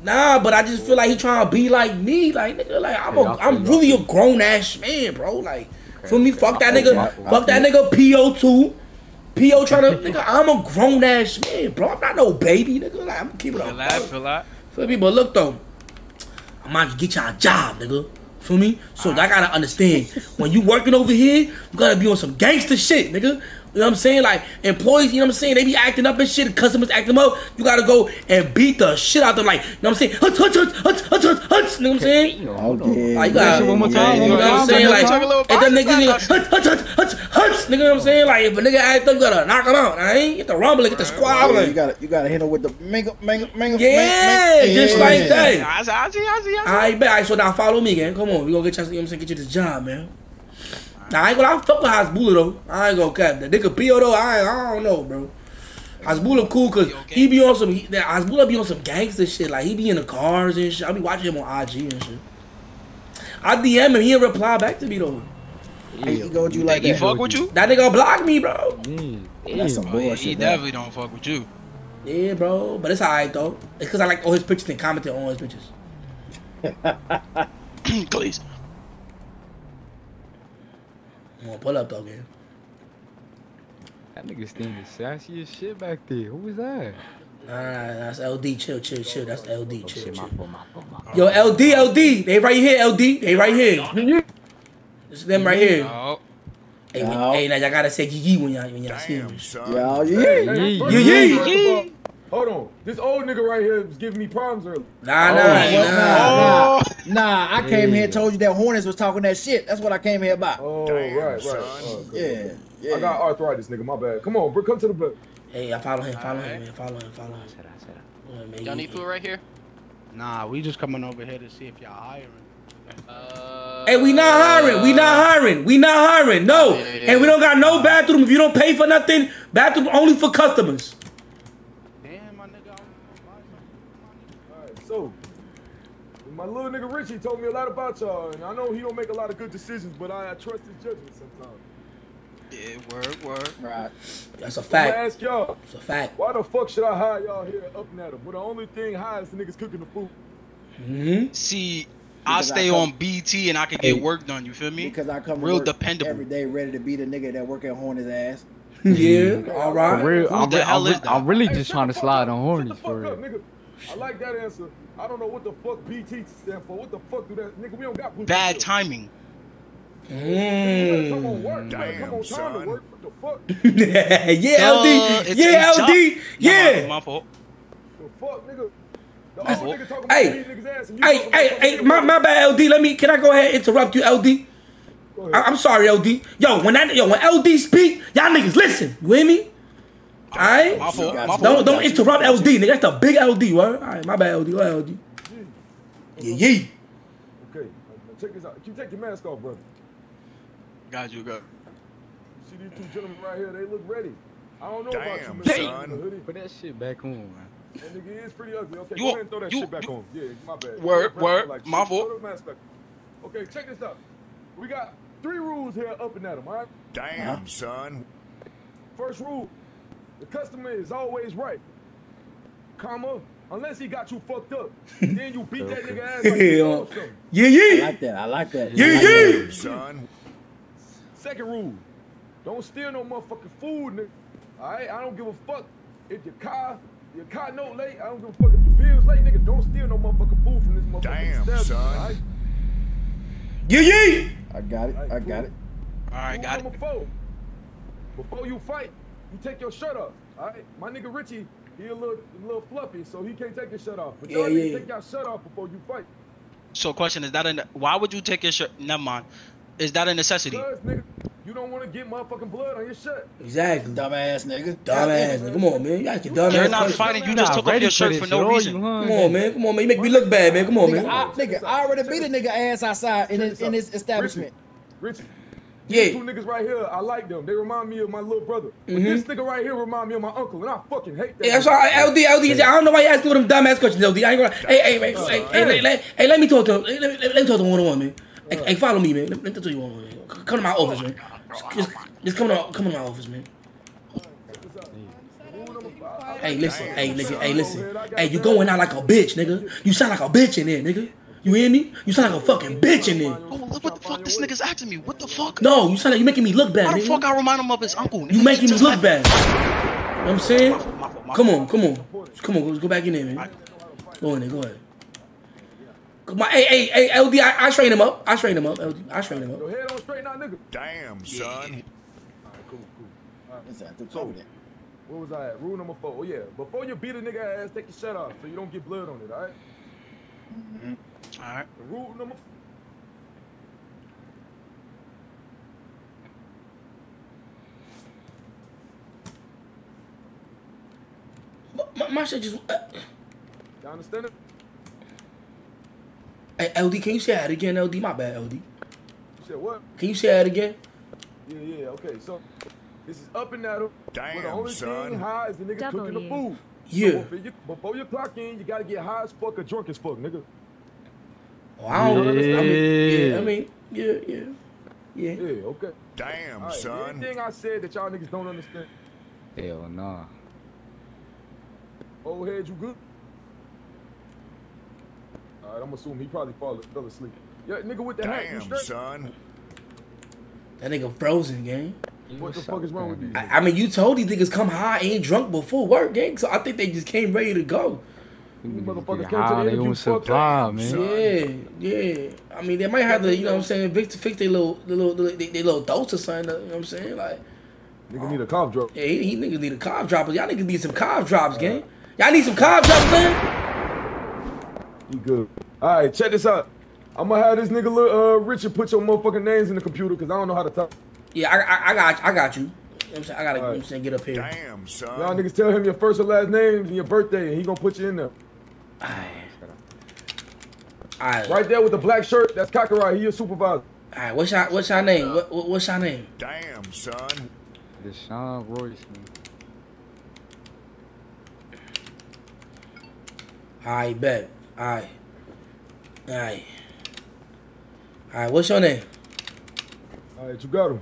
Nah, but I just feel like he trying to be like me, like nigga, like I'm a, I'm really a grown ass man, bro. Like for me, fuck that nigga, fuck that nigga. P O two, P O trying to nigga. I'm a grown ass man, bro. I'm not no baby, nigga. Like I'm keeping up. Feel that? Feel me? But look though, I'm about to get y'all a job, nigga. Feel me? So I gotta understand when you working over here, you gotta be on some gangster shit, nigga. You know what I'm saying? Like, employees, you know what I'm saying? They be acting up and shit. Customers acting them up. You got to go and beat the shit out of them. Like, you know what I'm saying? Huts, huts, huts, huts, huts, huts, huts. You know what I'm saying? Okay. Like, you got to, you know what I'm saying? Like, if them niggas, nigga, huts, huts, huts, huts, huts. Nigga, you know what I'm saying? Like, if a nigga act up, you got to knock him out. I ain't get the rumbling, get the squabbling. You got you to hit him with the mango, mango, mango, yeah, just like that. I see, I see, I see. All right, bet. All right, so now follow me, gang. Come on. We going to get you, you know what I'm saying? Get you this job, man. Nah, I ain't gonna I fuck with Hasbulla though. I ain't gonna cap that. Nigga P O though, I, ain't, I don't know, bro. Hasbulla cool cause he be on some, that Hasbulla be on some gangster shit. Like he be in the cars and shit. I be watching him on I G and shit. I D M him, he ain't reply back to me though. Yeah, he go with you like that. He fuck with you? That nigga block me, bro. Mm, yeah, that's some bro, bullshit. He definitely bro. don't fuck with you. Yeah, bro. But it's alright though. It's cause I like all his pictures and commented on his pictures. Please. I'm gonna pull up though, man. That nigga standing sassy as shit back there. Who was that? Nah, nah, that's L D. Chill, chill, chill. That's L D. Chill, chill. Yo, L D, L D. They right here, L D. They right here. It's them right here. Hey, now y'all gotta say yee yee when y'all see him. Yo, yee yee. Yee. Hold on. This old nigga right here was giving me problems earlier. Nah, nah, oh, nah, nah. Nah, I came yeah. here and told you that Hornets was talking that shit. That's what I came here about. Oh, damn, right, right. Oh, yeah, yeah. I got arthritis, nigga. My bad. Come on, bro. Come to the block. Hey, I follow him. Follow right. him, man. Follow him. Follow him. Y'all yeah, need food right here? Nah, we just coming over here to see if y'all hiring. Uh, hey, we not hiring. We not hiring. We not hiring. No. Yeah, yeah, yeah. And we don't got no bathroom. If you don't pay for nothing, bathroom only for customers. So, my little nigga Richie told me a lot about y'all, and I know he don't make a lot of good decisions, but I, I trust his judgment sometimes. Yeah, word, word. Right. That's a fact. I ask y'all. It's a fact. Why the fuck should I hire y'all here up and at them? Well, the only thing high is the niggas cooking the food. Mm-hmm. See, I stay I come, on B T and I can hey, get work done, you feel me? Because I come real dependable every day ready to be the nigga that work at Hornets ass. Yeah, all right. For real, I'm, I'm, I'm, I'm really hey, just trying to slide up. on Hornets for real. I like that answer. I don't know what the fuck P T stand for. What the fuck do that nigga? We don't got bad timing. Mm. Come on, work. Damn, come on, time to work. What the fuck? yeah, yeah, uh, L D. It's, yeah, it's L D. Tough. Yeah. No, my fault. The fuck, nigga. The old nigga talking about hey, these niggas ass and you hey, talking hey, about hey, my, my bad, L D. Let me. Can I go ahead and interrupt you, L D? I, I'm sorry, L D. Yo, when I, yo, when L D speak, y'all niggas listen. You hear me? All right. My fault. Don't, don't don't interrupt L D, nigga. That's a big L D, word. All right, my bad, L D. What L D? Yeah, yeah. Okay, now check this out. You take your mask off, brother. Got you, go. You see these two gentlemen right here? They look ready. I don't know Damn, about you, son. Put that shit back on, man. That nigga is pretty ugly. Okay, you, go ahead and throw that you, shit back you, on. Yeah, my bad. Word, word. Like my fault. Okay, check this out. We got three rules here up and at them, all right? Damn, huh? son. First rule, the customer is always right. Comma, unless he got you fucked up. Then you beat that nigga ass like you know something. Yeah, yeah. I like that. I like that. Yeah, yeah. Like that, son. Second rule, don't steal no motherfucking food, nigga. All right? I don't give a fuck if your car, your car note late. I don't give a fuck if the bill's late, nigga. Don't steal no motherfucking food from this motherfucking Damn, establishment, son. All right? Yeah, yeah. I got it. Right, I cool. got it. All right, rule got number it. Four. Before you fight, you take your shirt off. All right, my nigga Richie, he a little, a little fluffy, so he can't take his shirt off. But yeah, y'all yeah, need to take your shirt off before you fight. So, question is that a, why would you take your shirt? Never mind. Is that a necessity? Because, nigga, you don't want to get motherfucking blood on your shirt. Exactly, dumbass nigga. Dumbass nigga. Come on, man. You got your dumbass. You're not fighting. You just took off your shirt for no reason. Come on, man. Come on, man. You make me look bad, man. Come on, man. Nigga, I already beat a nigga ass outside in his, in his establishment. Richie. Yeah. These two niggas right here, I like them. They remind me of my little brother. But mm-hmm. this nigga right here remind me of my uncle, and I fucking hate that. Yeah, I'm sorry, L D, L D, I don't know why you asking them dumbass questions, L D. I ain't gonna. Hey, hey, hey, hey, hey, hey, hey, let me talk to him. Let, let, let me talk to him one on one, man. Hey, hey, follow me, man. Let me tell you what, man. Come to my office, man. Just, just come to come to my office, man. Hey, listen, hey, nigga, hey, listen. Hey, you going out like a bitch, nigga. You sound like a bitch in there, nigga. You hear me? You sound like a fucking bitch in there. Oh, look what the fuck this nigga's asking me. What the fuck? No, you sound like you making me look bad, nigga. How the fuck I remind him of his uncle, nigga? You making me look bad. You know what I'm saying? Come on, come on. Come on, let's go back in there, man. Go in there, go ahead. My, hey, hey, hey, L D, I, I straighten him up. I straighten him up, L D. I straighten him up. Your head on straighten out, nigga. Damn, son. Yeah. All right, cool, cool. All right. What's that? So, where was I at? Rule number four. Oh, yeah. Before you beat a nigga ass, take your shirt off so you don't get blood on it, all right? Mm-hmm. All right. Rule number four. My, my shit just... Uh, you understand it? Hey, L D, can you say that again, L D? My bad, L D. You said what? Can you say that again? Yeah, yeah, okay. So, this is up and at him. Damn, the only son. Thing high is the nigga w. cooking the food. Yeah. So before, you, before you clock in, you got to get high as fuck or drunk as fuck, nigga. Oh, I don't yeah. I mean, yeah, I mean, yeah, yeah. Yeah, yeah okay. Damn, right, son. Anything I said that y'all niggas don't understand? Hell nah. Old head, you good? Alright, I'm assuming he probably fall, fell asleep. Yeah, nigga with the Damn, hat. Damn, son. That nigga frozen, gang. What the fuck is wrong with you? I, I mean, you told these niggas come high and drunk before work, gang. So I think they just came ready to go. These motherfuckers came to the interview supply, man. Yeah, yeah. I mean, they might have to, you know what I'm saying, fix, fix their little, their little, their, their little dose or something. You know what I'm saying? Like, nigga um, need a cough drop. Yeah, he, he niggas need a cough drop. Y'all niggas need some cough drops, uh, gang. Y'all need some cough drops, man. You good. All right, check this out. I'm gonna have this nigga little uh, Richard put your motherfucking names in the computer because I don't know how to talk. Yeah, I, I, I got I got you. You know what I'm saying? I gotta right. you know saying, get up here. Damn, son. Y'all niggas tell him your first and last names and your birthday and he gonna put you in there. All right. All right. Right there with the black shirt, that's Kakarot. He a supervisor. All right, what's your, what's your name? What, what, what's your name? Damn, son. Deshaun Royce, man. All right, bet. Alright. Alright. Alright, what's your name? Alright, you got him.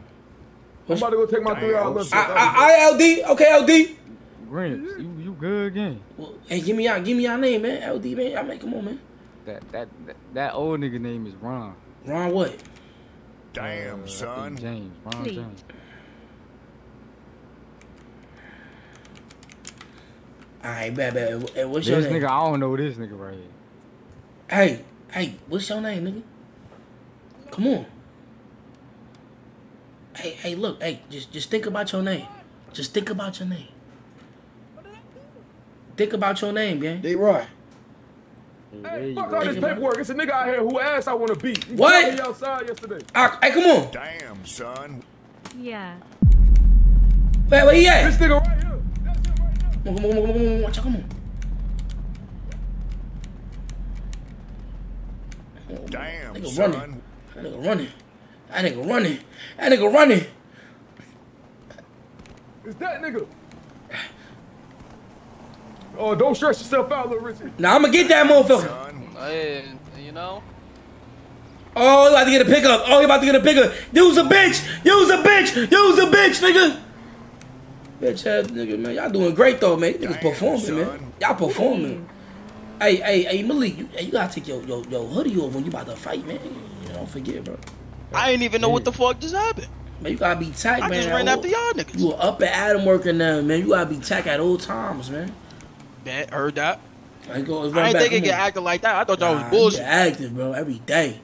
What's I'm about to go take my three hour lunch. I, I, I, L D. Okay, L D. Grinch, yeah. you, you good again. Well, hey, give me y'all give me y'all name, man. L D, man. I mean, come on, man. That, that that that old nigga name is Ron. Ron what? Damn, uh, son. James. Ron Please. James. Alright, bad, bad. Hey, what's your this name? This nigga, I don't know this nigga right here. Hey, hey, what's your name, nigga? Come on. Hey, hey, look, hey, just just think about your name. Just think about your name. Think about your name, gang. They right. Hey, fuck all this paperwork. It's a nigga out here who ass I want to beat. What? He outside yesterday. Right, hey, come on. Damn, son. Yeah. Wait, where he at? This nigga right here. That's him right here. Come on, come on, come on, come on. Watch out, come on. Damn, that nigga son. Running. That nigga running. That nigga running. That nigga running. It's that nigga. Oh, don't stress yourself out, little Richard. Nah, I'm gonna get that motherfucker. Hey, you know? Oh, he about to get a pickup. Oh, he about to get a pickup. Use a bitch. Use a bitch. Use a bitch, nigga. Bitch ass nigga, man. Y'all doing great, though, man. These niggas performing, son. Man. Y'all performing. Hey, hey, hey, Malik, you, you gotta take your, your, your hoodie off when you about to fight, man. You don't forget, bro. I ain't even know yeah. what the fuck just happened. Man, you gotta be tight, I man. I just ran after y'all niggas. You up at Adam working now, man. You gotta be tight at all times, man. That, heard that. I, go, I didn't back. think it get acting like that. I thought that nah, was bullshit. Active, bro, every day.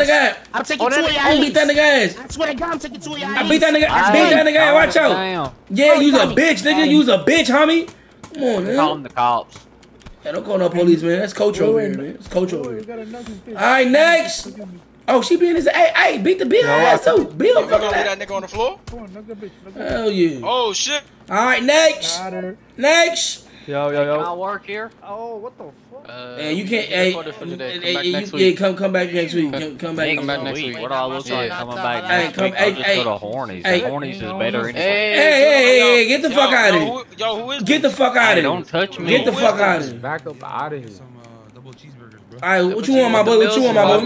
Nigga, I'll take you oh, to your ass. I beat that nigga ass. I swear to God, I'm taking to your ass. I beat that nigga. I beat that nigga ass. Watch out. Damn. Yeah, oh, use a bitch, nigga. Damn. Use a bitch, homie. Come on, man. Calling the cops. Yeah, don't call no police, man. That's coach over here, man. That's coach over here. All right, next. Oh, she being his. Hey, hey, beat the bill ass too. Bill, fuck that. that nigga on the floor. Hell yeah. Oh shit. All right, next. Next. Yo, yo, yo. Can I work here? Oh, what the fuck? Uh, and you can't. Hey, yeah, come, come back next week. Come back. Come back next week. What do I look like coming back next week? I just go to Hornies. Hornies is better. Hey, hey, hey, get the fuck out of here. Yo, who is? Get the fuck out of here. Don't touch me. Get the fuck out of here. Back up out of here. All right, what you want, my boy? What you want, my boy? I can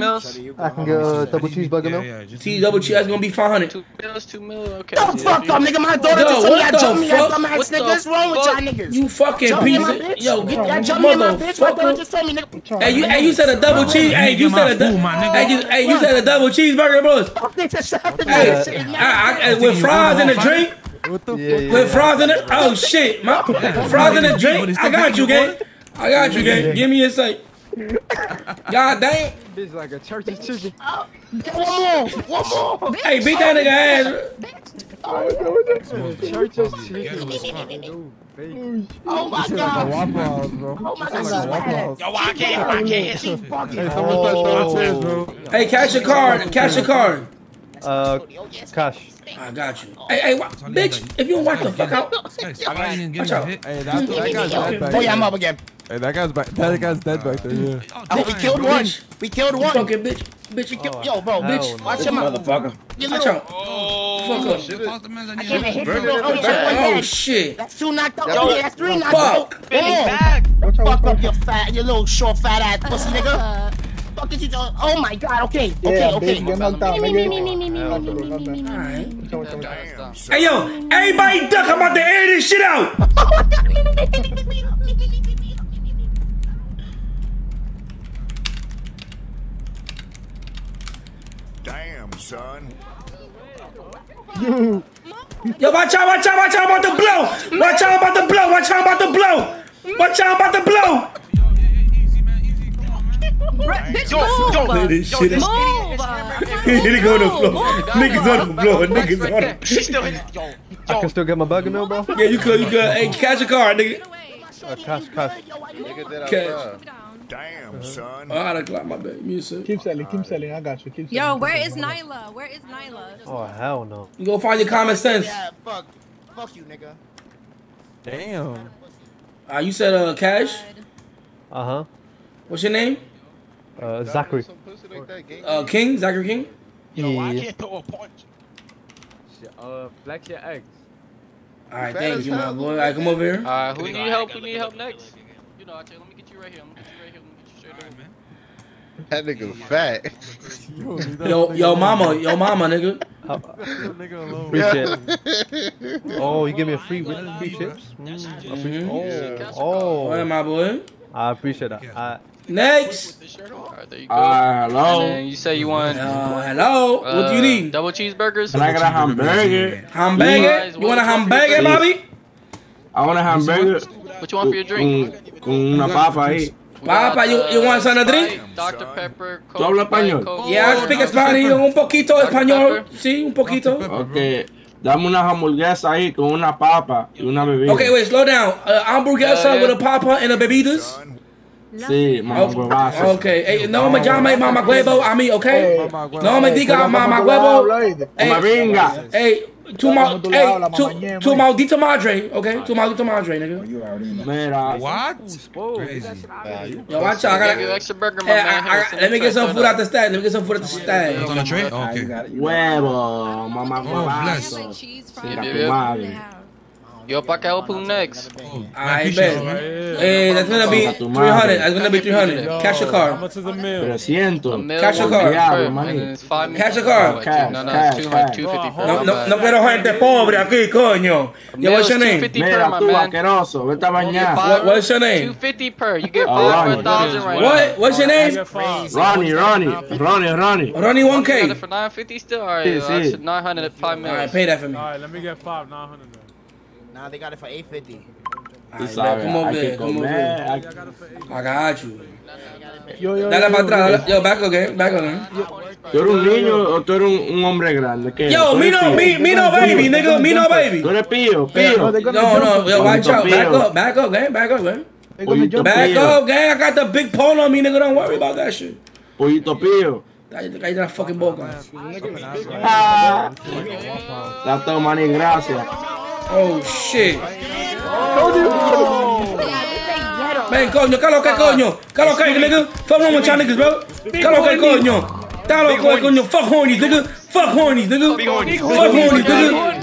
get a double cheeseburger meal. Yeah, yeah, T double cheese. That's gonna be five hundred. Two meals, two meals. Okay. Don't yeah, fuck up, nigga. My daughter just told me I jumped me. I dumb ass nigga. What's wrong with y'all niggas? You fucking pizza. Yo, get that jump me, my bitch. My daughter just told me, nigga. Hey, you, hey, you said a double cheese. Hey, you said a double. Hey, you said a double cheeseburger, bros. With fries and a drink. What the fuck? With fries and a oh shit, my fries and a drink. I got you, gang. I got you, gang. Give me a sec. God damn! Bitch like a church's chicken. Oh, one more! One more! Bitch. Hey, beat that nigga ass! Bitch. Oh, church's chicken. Oh my god! Oh my god! Yo, I can't, I can't. Hey, cash your card, cash your card. Uh, cash. I got you. Hey, hey, bitch! If you don't watch the fuck out, watch out. Hey, that boy, I'm up again. Hey, that guy's back. That guy's dead back there. Yeah. Oh, we killed one. We killed one. Fucking bitch. Bitch, we killed. Oh, yo, bro, bitch. Watch him out, motherfucker. Watch out. Oh, fuck up. I can't hit you. Oh shit. That's two knocked out. Yo, that's three knocked out. Fuck. Fuck. Fuck up your fat, your little short fat ass pussy nigga. Fuck is you doing? Oh my god. Okay. Okay. Okay. Alright. Hey yo, everybody duck. I'm about to air this shit out. Damn, son. Yo, watch out, watch out, watch out about the blow. Watch out about the blow. Watch out about the blow. Watch out about the blow. Yo, yeah, easy, man, easy. Come on, man. Bitch, yo, move. Yo, this shit is. Niggas on the floor. Niggas on the floor. Niggas on the. She still hit. Yo, I can still get my burger meal, bro. Yeah, you could, you could. Hey, catch a car, nigga. Uh, cash, cash. Catch. Damn, son. I gotta clap my baby music. Keep selling, keep selling. I got you. Keep Yo, selling. where is Nyla? Where is Nyla? Oh, hell no. You go find your common sense. Yeah, fuck. Fuck you, nigga. Damn. Uh, you said uh, Cash? Uh-huh. What's your name? Uh, Zachary. Uh, King? Zachary King? Yo, I can't throw a punch. Uh, black your eggs. Alright, thank you, my boy. Alright, come over here. Alright, who need help? Who need help next? You know, I tell you, let me get you right here. That nigga fat. Yo, yo, mama, yo, mama, nigga. Appreciate it. Oh, you give me a free with free chips. Mm. Oh, oh, my boy. I appreciate that. I... Next. Uh, hello. And you say you want? Uh, hello. Uh, what do you need? Double cheeseburgers. I got a hamburger. Hamburger. You want a hamburger, Bobby? I want a hamburger. What you want for your drink? Con una papa ahí. Papa, you, you want some drink? Doctor Pepper, Coke. ¿Tú hablas español? Yeah, I speak Spanish. Un poquito de español. Sí, un poquito. Okay. Dame una hamburguesa ahí con una papa y una bebida. Okay, wait, slow down. Uh, hamburguesa uh, yeah. with a papa and a bebidas? Sí, mamagüevazo. Okay, hey, no me llame mamagüevo a mí, okay? No me diga mamagüevo. Me venga. Hey, tu mal, hey, tu, tu maldita madre, okay? Tu maldita madre, nigga. Mira. What? Yo, watch out. I gotta, extra burger, hey, I, I, let me get some food out the stack. Let me get some food out the stack. It's on the tray? Okay. Huevo, mamagüevazo. Mira, yo, pa' que open next. I bet. Hey, that's gonna be three hundred. That's gonna be three hundred. Cash your car. How much is a meal? Cash your car. Cash your car. Cash. No, no, two fifty. No, no quiero gente pobre aquí, coño. Yo, what's your name? Mira, tú, vaqueroso. Vete a bañar. What's your name? two fifty per. You get five for one thousand right now. What? What's your name? Ronnie, Ronnie. Ronnie, Ronnie. Ronnie one K. For nine fifty still? All right, that's nine hundred at five minutes. All right, pay that for me. All right, let me get five, nine hundred. Nah, they got it for eight fifty. Come over there, come over there. I got you. Yo, yo, dale para atrás, yo, back again, back again. ¿Tú eres un niño o tú eres un hombre grande? Yo, me no, me, me no baby, nigga, me no baby. ¿Tú eres pío, pío? No, no, yo, watch out, back up, back up, gang, back up, gang. Back up, gang, I got the big pole on me, nigga, don't worry about that shit. Pollito pío. Cállate, cállate la fucking boca. La toma ni gracias. Oh shit. Oh. Man, coño, ¿qué lo que coño? ¿Qué lo que, nigga? Fuck wrong with y'all niggas, bro. ¿Qué lo que coño? ¿Qué lo que coño? Fuck horny, nigga. Fuck horny, nigga. Fuck horny, nigga.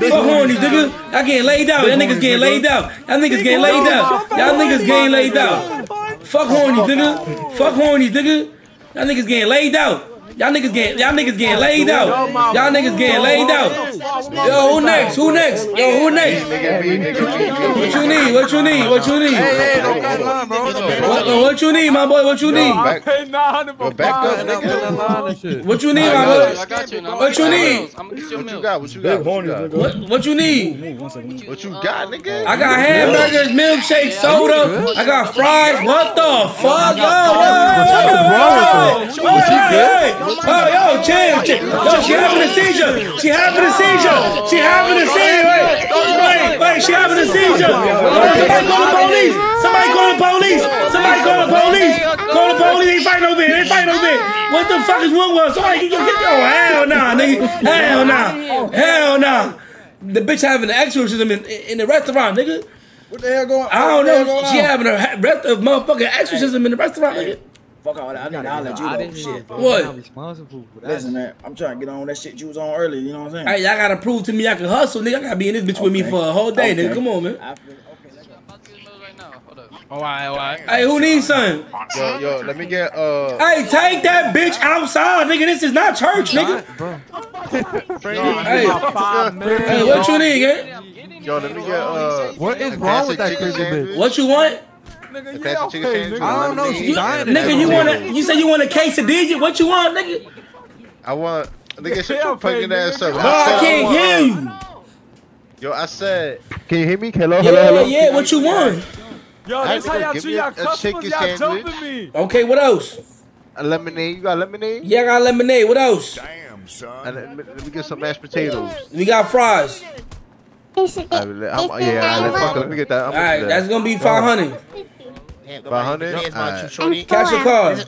Fuck horny, nigga. I getting laid out. That niggas getting laid out. That niggas getting laid out. Y'all niggas getting laid out. Fuck horny, nigga. Fuck horny, nigga. Y'all niggas getting laid out. Y'all niggas getting, y'all niggas getting laid out. Y'all niggas getting laid out. Yo, who next? Who next? Yo, who next? What you need? What you need? What you need? Hey, hey, don't cut line, bro. What, what you need, my boy? What you need? I paid nine hundred for five. What you need, my boy? What you need? What you got? What you got? What, what you need? What you got, nigga? I got hamburgers, milkshake, soda. I got fries. What the fuck? Yo, yo, yo, yo, yo. Oh, yo, chill, chill. Yo, she having a seizure. She having a seizure. She having a seizure. Wait, wait, wait. She having a seizure. Somebody call the police. Somebody call the police. Somebody call the police. Call the police. They fighting over here. They fighting over here. What the fuck is wrong with us? Somebody can go get yo. Hell nah, nigga. Hell nah. Hell nah. The bitch having an exorcism in, in the restaurant, nigga. What the hell going on? I don't know. She having a motherfucking exorcism in the restaurant, nigga. Fuck all that. I didn't acknowledge you though. Shit. What? I'm responsible for that. Listen, man. I'm trying to get on that shit you was on earlier. You know what I'm saying? Hey, y'all gotta prove to me I can hustle, nigga. I gotta be in this bitch okay. with me for a whole day, okay. nigga. Come on, man. All right, all right. Hey, who needs something? Yo, yo, let me get uh. Hey, take that bitch outside, nigga. This is not church, nigga. Hey, hey, what you need, nigga? Yo, let me get uh. What is wrong with that crazy bitch? What you want? Nigga, yeah, okay, nigga. I don't know. She's dying. Nigga, you want a, you say you want a quesadilla? What you want, nigga? I want. Nigga, shut your fucking ass up. No, I can't hear you. Yo, I said. Can you hear me? Hello, hello, hello. Yeah, yeah. What you want? Yo, that's how y'all treat y'all customers. Y'all jumping me. Okay, what else? A lemonade. You got lemonade? Yeah, I got lemonade. What else? Damn, son. Let me get some mashed potatoes. We got fries. Yeah, let me get that. All right, that's gonna be five hundred. five hundred? Right. Cash your card.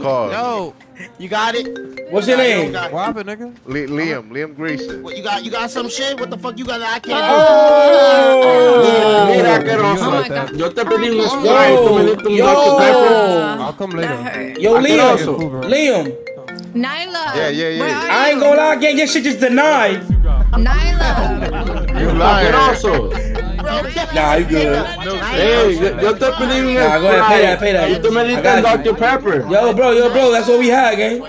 Card. Yo, you got it? What's your name? What happened, nigga? Liam. Liam Grayson. What, you got You got some shit? What the fuck you got that I can't do? Oh! Yo te pedí un Sprite. Yo! I'll come later. Yo, Liam. Liam. Nyla. Yeah, yeah, yeah. I ain't gonna lie, gang. Your shit just denied. Nyla. You lying. Also. Nah, you good. Hey, yo te pedí un Sprite. Nah, go ahead, pay that, pay that. Yo te pediste un Doctor Pepper. Yo, bro, yo, bro, that's what we had, gang.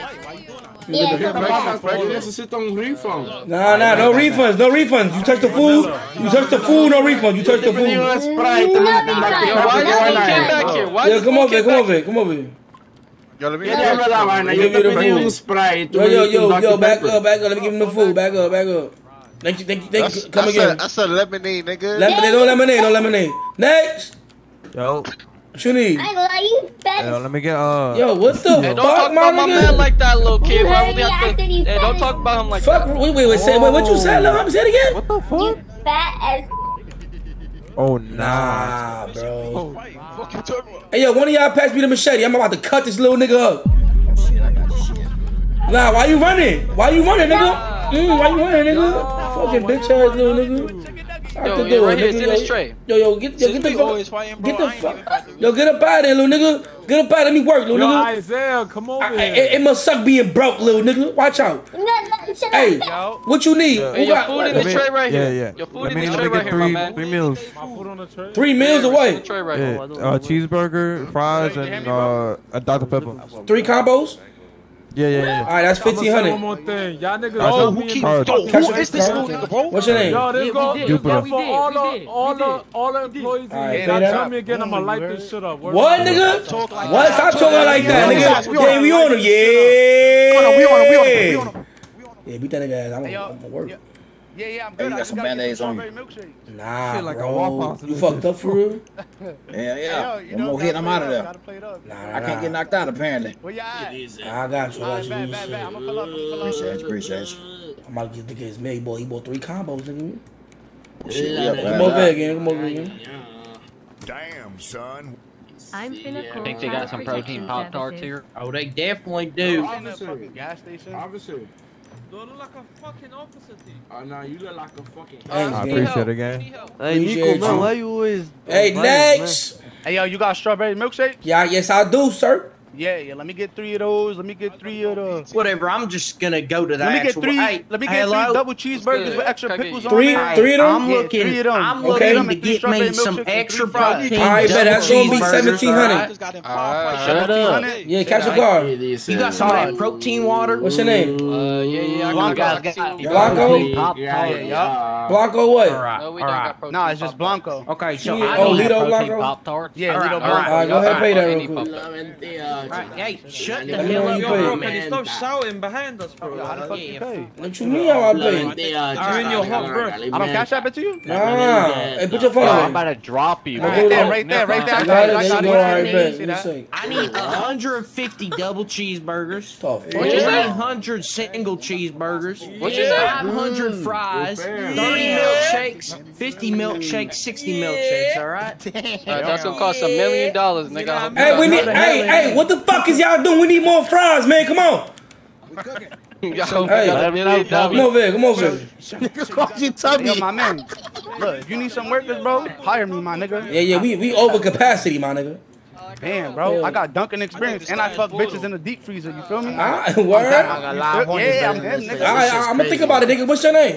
Necesito un refund. Nah, nah, no refunds, no refunds. You touch the food, you touch the food, no refunds. You touch the food. Yo, come over, come over, come over. Yo, let me give you the food. Yo, yo, yo, yo, back up, back up. Let me give him the food. Back up, back up. Thank you, thank you, thank you. Come I again. Said, I said lemonade, nigga. Lemonade, no lemonade, no lemonade. Next. Yo. What you need? I love you better. Yo, let me get uh. Yo, what the hey, fuck, my nigga? Don't talk about my man like that, little kid. Why would they have to? Hey, don't talk about him like fuck, that. Fuck. Wait, wait, wait. Say, wait. What you said? Let me say it again. What the fuck? You fat as. Oh nah, nah bro. Oh, wow. Hey yo, one of y'all pass me the machete. I'm about to cut this little nigga up. Nah, why you running? Why you running, nigga? Mm, why you running, nigga? No, fucking bitch ass little nigga. Out yo, the door, right nigga. Here, it's yo, in yo, yo, get, yo, get the fuck, fighting, get the fuck, yo, get up out of here, little nigga. Get up out, let me work, little yo, nigga. Isaiah, come over I, here. It, it must suck being broke, little nigga. Watch out. No, no, hey, yo. What you need? Hey, your food in the tray right here. Yeah, yeah. Your food in the tray right here, my man. Three meals. My food on the tray. Three meals away. Uh, cheeseburger, fries, and uh, a Doctor Pepper. Three combos. Yeah, yeah, yeah. All right, that's fifteen hundred. One more thing, y'all niggas. Oh, who keeps? Who is this little nigga, bro? What's your name? Yo, this go for all the, all the, all the employees. Y'all tell me again, I'ma light this shit up. What, nigga? What? Stop talking like that, nigga. Yeah, we on him. Yeah. We on him. We on him. We on him. Yeah, beat that nigga ass. I'm gonna work. Yeah, yeah, I'm good. You got some mayonnaise on you. Nah, bro. You fucked up for real? Yeah, yeah. One more hit, I'm out of there. Nah, I can't get knocked out, apparently. I got you. Appreciate you, appreciate you. I'm about to get the kid's made, boy. He bought three combos, nigga. Come over again, come over again. Damn, son. I'm finna yeah, I think they got some protein Pop Tarts here. Oh, they definitely do. Obviously. Gas station. Obviously. Do I look like a fucking officer thing? Oh, no, you look like a fucking officer. I appreciate it, gang. Hey, Nico, man, why you always... Hey, next! Hey, yo, you got strawberry milkshake? Yeah, yes, I do, sir. Yeah, yeah, let me get three of those. Let me get three of those. Whatever, I'm just gonna go to the let me actual... Get three, hey, let me get hello? Three double cheeseburgers with extra pickles on three, them. Three of them? I'm looking, yeah, them. I'm looking okay. to get me some extra protein. All right, but that's gonna be seventeen hundred. Uh, Shut up. Yeah, catch a car. You got some of that protein water? What's your name? Uh, yeah, yeah, I got Blanco. Blanco? Yeah, yeah, yeah. Blanco what? All right, no, we all right. Got nah, it's just Blanco. Okay, so yeah. I oh, need Lido Blanco? Pop-Tarts. Yeah, Lido Blanco. All right, go ahead and pay that real quick. Right. Hey, shut the hell up, bro, man. They stop shouting behind us, bro. How the fuck you pay? What you mean how I pay? I'm in your heart, bro. I don't cash up it to you? Nah. Hey, put your phone on. I'm about to drop you. Right there, right there, right there. I need one hundred fifty double cheeseburgers. eight hundred single cheeseburgers. five hundred fries. thirty milkshakes. fifty milkshakes. sixty milkshakes, all right? That's going to cost a million dollars, nigga. Hey, we need, hey, hey, what the fuck is y'all doing? We need more fries, man. Come on. We're cooking. Yo, so, hey, hey, come over here, come over here. Nigga called you Tubby. Yo, my man. Look, if you need some workers, bro, hire me, my nigga. Yeah, yeah, we, we over capacity, my nigga. Damn, bro. Yeah. I got dunking experience, I and I fuck bitches in the deep freezer. You feel me? I, word? I got live yeah, I'm in, nigga. I, I, I'm gonna think about it, nigga. What's your name?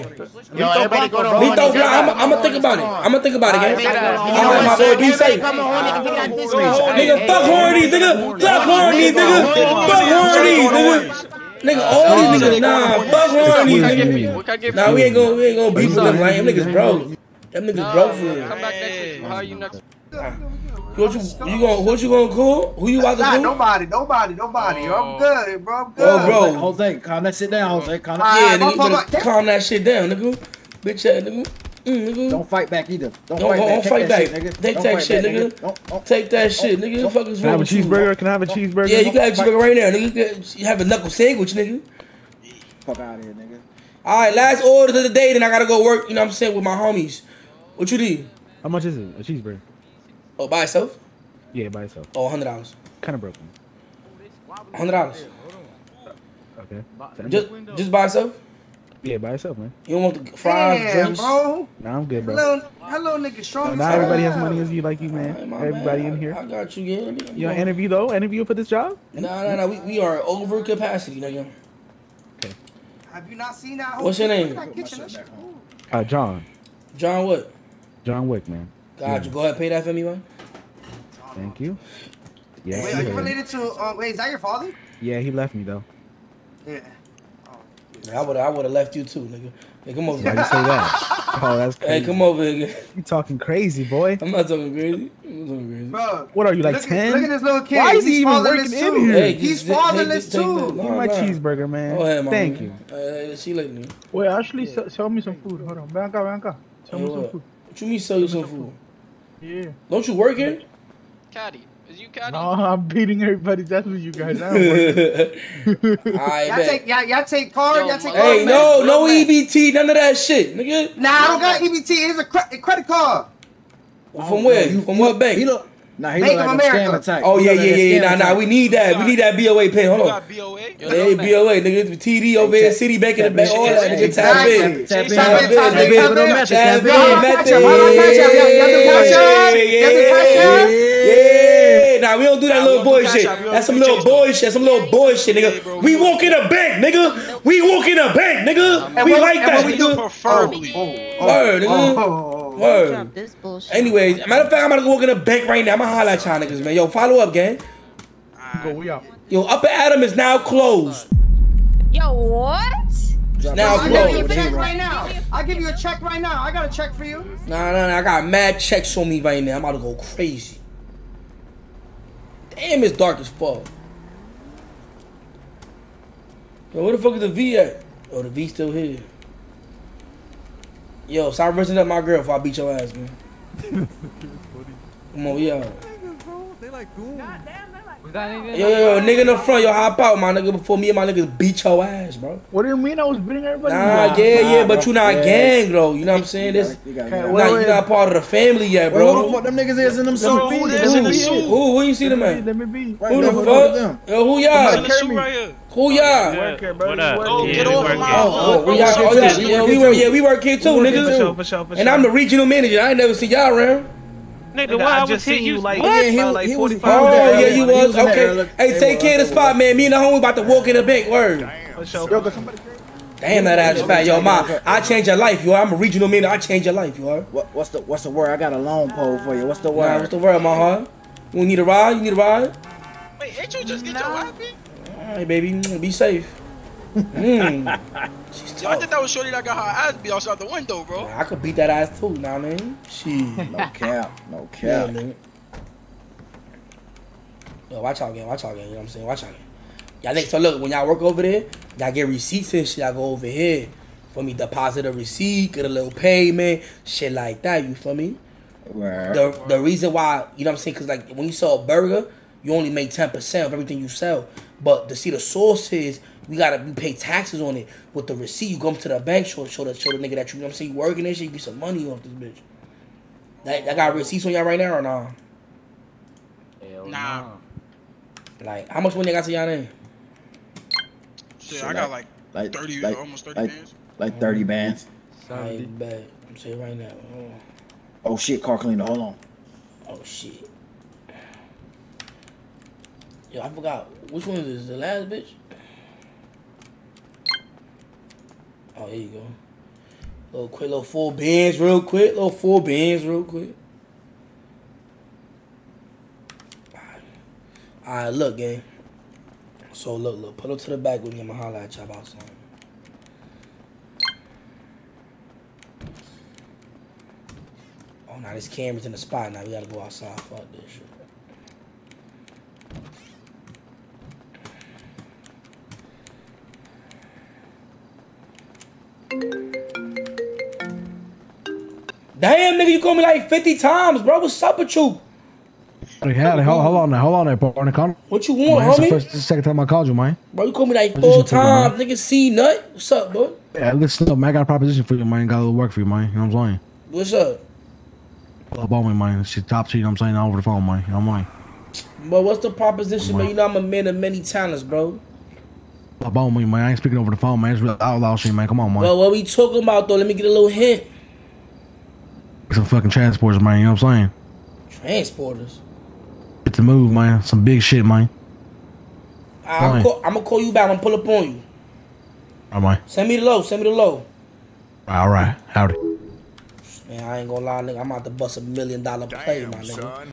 Yo, everybody go to Horny. I'm gonna think about it. I'm gonna think about it, gang. I'm my boy. Be safe. Nigga, fuck Horny, nigga. Fuck Horny, nigga. Fuck Horny, nigga. Nigga, all these niggas, nah. Fuck Horny, nigga. Nah, we ain't gonna, we ain't gonna beef with them, like them niggas broke. Them niggas broke for you. Come back next week. How are you next? What you, you gonna, what you gonna call? Who you about to do? Nobody, nobody, nobody. Oh. I'm good, bro. I'm good. Oh, bro. Jose, calm that shit down, Jose. Calm that, yeah, nigga, but calm that shit down, nigga. Bitch ass, nigga. Mm, nigga. Don't fight back either. Don't, don't, fight, don't back. Fight back. Shit, nigga. Take don't that shit, back, nigga. Don't, don't, take that don't, shit, nigga. Don't, don't, can I have a cheeseburger? Can I have a cheeseburger? Yeah, you can have a cheeseburger right now, nigga. You have a knuckle sandwich, nigga. Fuck out of here, nigga. All right, last order of the day, then I gotta go work, you know what I'm saying, with my homies. What you need? How much is it? A cheeseburger. Oh, by itself? Yeah, by itself. Oh, one hundred dollars. Kind of broken. one hundred dollars. Okay. Just, just by itself? Yeah, by itself, man. You don't want the fries, damn, drinks? Bro. Nah, I'm good, bro. Hello, hello nigga. Strong. Nah, everybody has money as you like you, man. Right, everybody man. in here. I, I got you, yeah. You want interview, though? Interview for this job? Nah, nah, nah. We, we are over capacity, nigga. Okay. Have you not seen that? What's your name? Uh, John. John what? John Wick, man. God, yeah. You go ahead and pay that for me, man. Thank you. Yeah. Wait, are you related to? Uh, wait, is that your father? Yeah, he left me though. Yeah. Oh, I would, I would have left you too, nigga. Hey, come over. Why you say that? Oh, that's crazy. Hey, come over here. You talking crazy, boy. I'm not talking crazy. I'm not talking crazy. Bro, what are you, like ten? Look, look at this little kid. Why is he even working in here? Hey, he's fatherless, hey, too. Give me my man. Cheeseburger, man. Ahead, my Thank man. you. Uh, see you later. Wait, actually, yeah. sell me some food. Hold on. Bianca, Bianca. Sell me some food. What you mean sell you some food? Yeah. Don't you work here? Caddy. Is you Caddy? No, I'm beating everybody. That's what you guys are. Y'all take, y'all take card, y'all take card. Hey, no, no E B T, none of that shit, nigga. Nah, I don't got E B T. It's a cre credit card. Well, from where? You, from what bank? He look, nah, he Bank look like of America. Type. Oh yeah, yeah, yeah, yeah. Nah, nah, type. we need that. We need that B O A pay. Hold on. You got B O A? Yeah, they ain't B O A, nigga. T D over there, Citibank in the back. All that, nigga. Tap in. Tap in. Tap in. Tap in. Tap in. Tap in. Nah, we don't do that nah, little boy shit. That's some little boy shit. That's some little boy shit, nigga. Hey, bro, we, we walk in a bank, nigga. We walk in a bank, nigga. Nah, we what, like that, we nigga. Preferably. Oh, oh, Word, nigga. Oh, Word. Anyways, matter of fact, I'm about to walk in a bank right now. I'm going to holler at y'all niggas, man. Yo, follow up, gang. Yo, we out. Yo, Upper Adam is now closed. Yo, what? Now I'll give you a check right now. I'll give you a check right now. I got a check for you. Nah, nah, nah. I got mad checks on me right now. I'm about to go crazy. Damn, it's dark as fuck. Yo, where the fuck is the V at? Oh, the V still here. Yo, stop rinsing up my girl before I beat your ass, man. Come on, yo. They like goons. Yo, yo, nigga in the front, yo, hop out, my nigga, before me and my niggas beat your ass, bro. What do you mean I was beating everybody? Nah, nah yeah, nah, yeah, but bro, you not yeah. gang, though. You know what I'm saying? This, you got, you got, nah, you not part of the family yet, bro. Well, who the fuck them niggas is in them suits? Who, who, who, who you see them at? Let me be. Who right, the fuck? Them. Yo, who y'all? Who y'all? Get off my phone. Yeah, we work here, too, nigga. And I'm the regional manager. I ain't never seen y'all around. Nigga, why I, I just hit you like, what? Yeah, like he forty-five. Was, oh, yeah, you was. was okay. Hey, they take care of the spot, man. Me and the homie about to walk in the bank. Word. Damn, Damn that ass fat. Yo, my, I changed your life, yo. I'm a regional man. I changed your life, yo. What, what's the What's the word? I got a long pole for you. What's the word? Nah, what's the word, my heart? You need a ride? You need a ride? Wait, ain't you just get nah. your wife in? All right, baby. Be safe. mm. Yo, I thought that was shorty that got her ass beat outside the window, bro. Man, I could beat that ass too, nah, man. She no cap, no cap. Yeah, nigga. Yo, watch out again, watch out again. You know what I'm saying? Watch out again. Y'all niggas, so look, when y'all work over there, y'all get receipts and shit. Y'all go over here for me, deposit a receipt, get a little payment, shit like that. You feel me? Right. The the reason why, you know what I'm saying? Cause like when you sell a burger, you only make ten percent of everything you sell. But to see the source is. We gotta we pay taxes on it. With the receipt, you go up to the bank, show, show, the, show the nigga that you, you know what I'm saying, you working and shit, you get some money off this bitch. That, that got receipts on y'all right now or nah? Hell nah. Like, how much money I got to y'all name? Shit, so I like, got like, like thirty, like, almost thirty like, bands. Like thirty bands. I ain't bad. I'm saying right now. Hold on. Oh shit, car cleaner, hold on. Oh shit. Yo, I forgot. Which one is this? The last bitch? Oh, here you go. Little quick, little four bands real quick. Little four bands real quick. Alright, All right, look, gang. So, look, look. Put up to the back with me. I'm going to holler at y'all about something. Oh, now this camera's in the spot now. We got to go outside. Fuck this shit. Damn, nigga, you called me like fifty times, bro. What's up with you? Hey, hold, hold on now, hold on there, partner. Come. What you want, homie? This is the second time I called you, man. Bro, you called me like four times, nigga. See nut. What's up, bro? Yeah, listen up, man. I got a proposition for you, man. Got a little work for you, man. You know what I'm saying? What's up? Pull up on me, man. It's your top seat. You know what I'm saying, over the phone, man. You know what I'm saying? But what's the proposition, man? You know I'm a man of many talents, bro. Pull on me, man. I ain't speaking over the phone, man. It's real outlaw shit, man. Come on, man. Well, what we talking about though? Let me get a little hint. Some fucking transporters, man. You know what I'm saying? Transporters. Get to move, man. Some big shit, man. I'm gonna call you back. I'm gonna pull up on you. All right. Send me the low. Send me the low. All right. Howdy. Man, I ain't gonna lie, nigga. I'm about to bust a million dollar play, my nigga.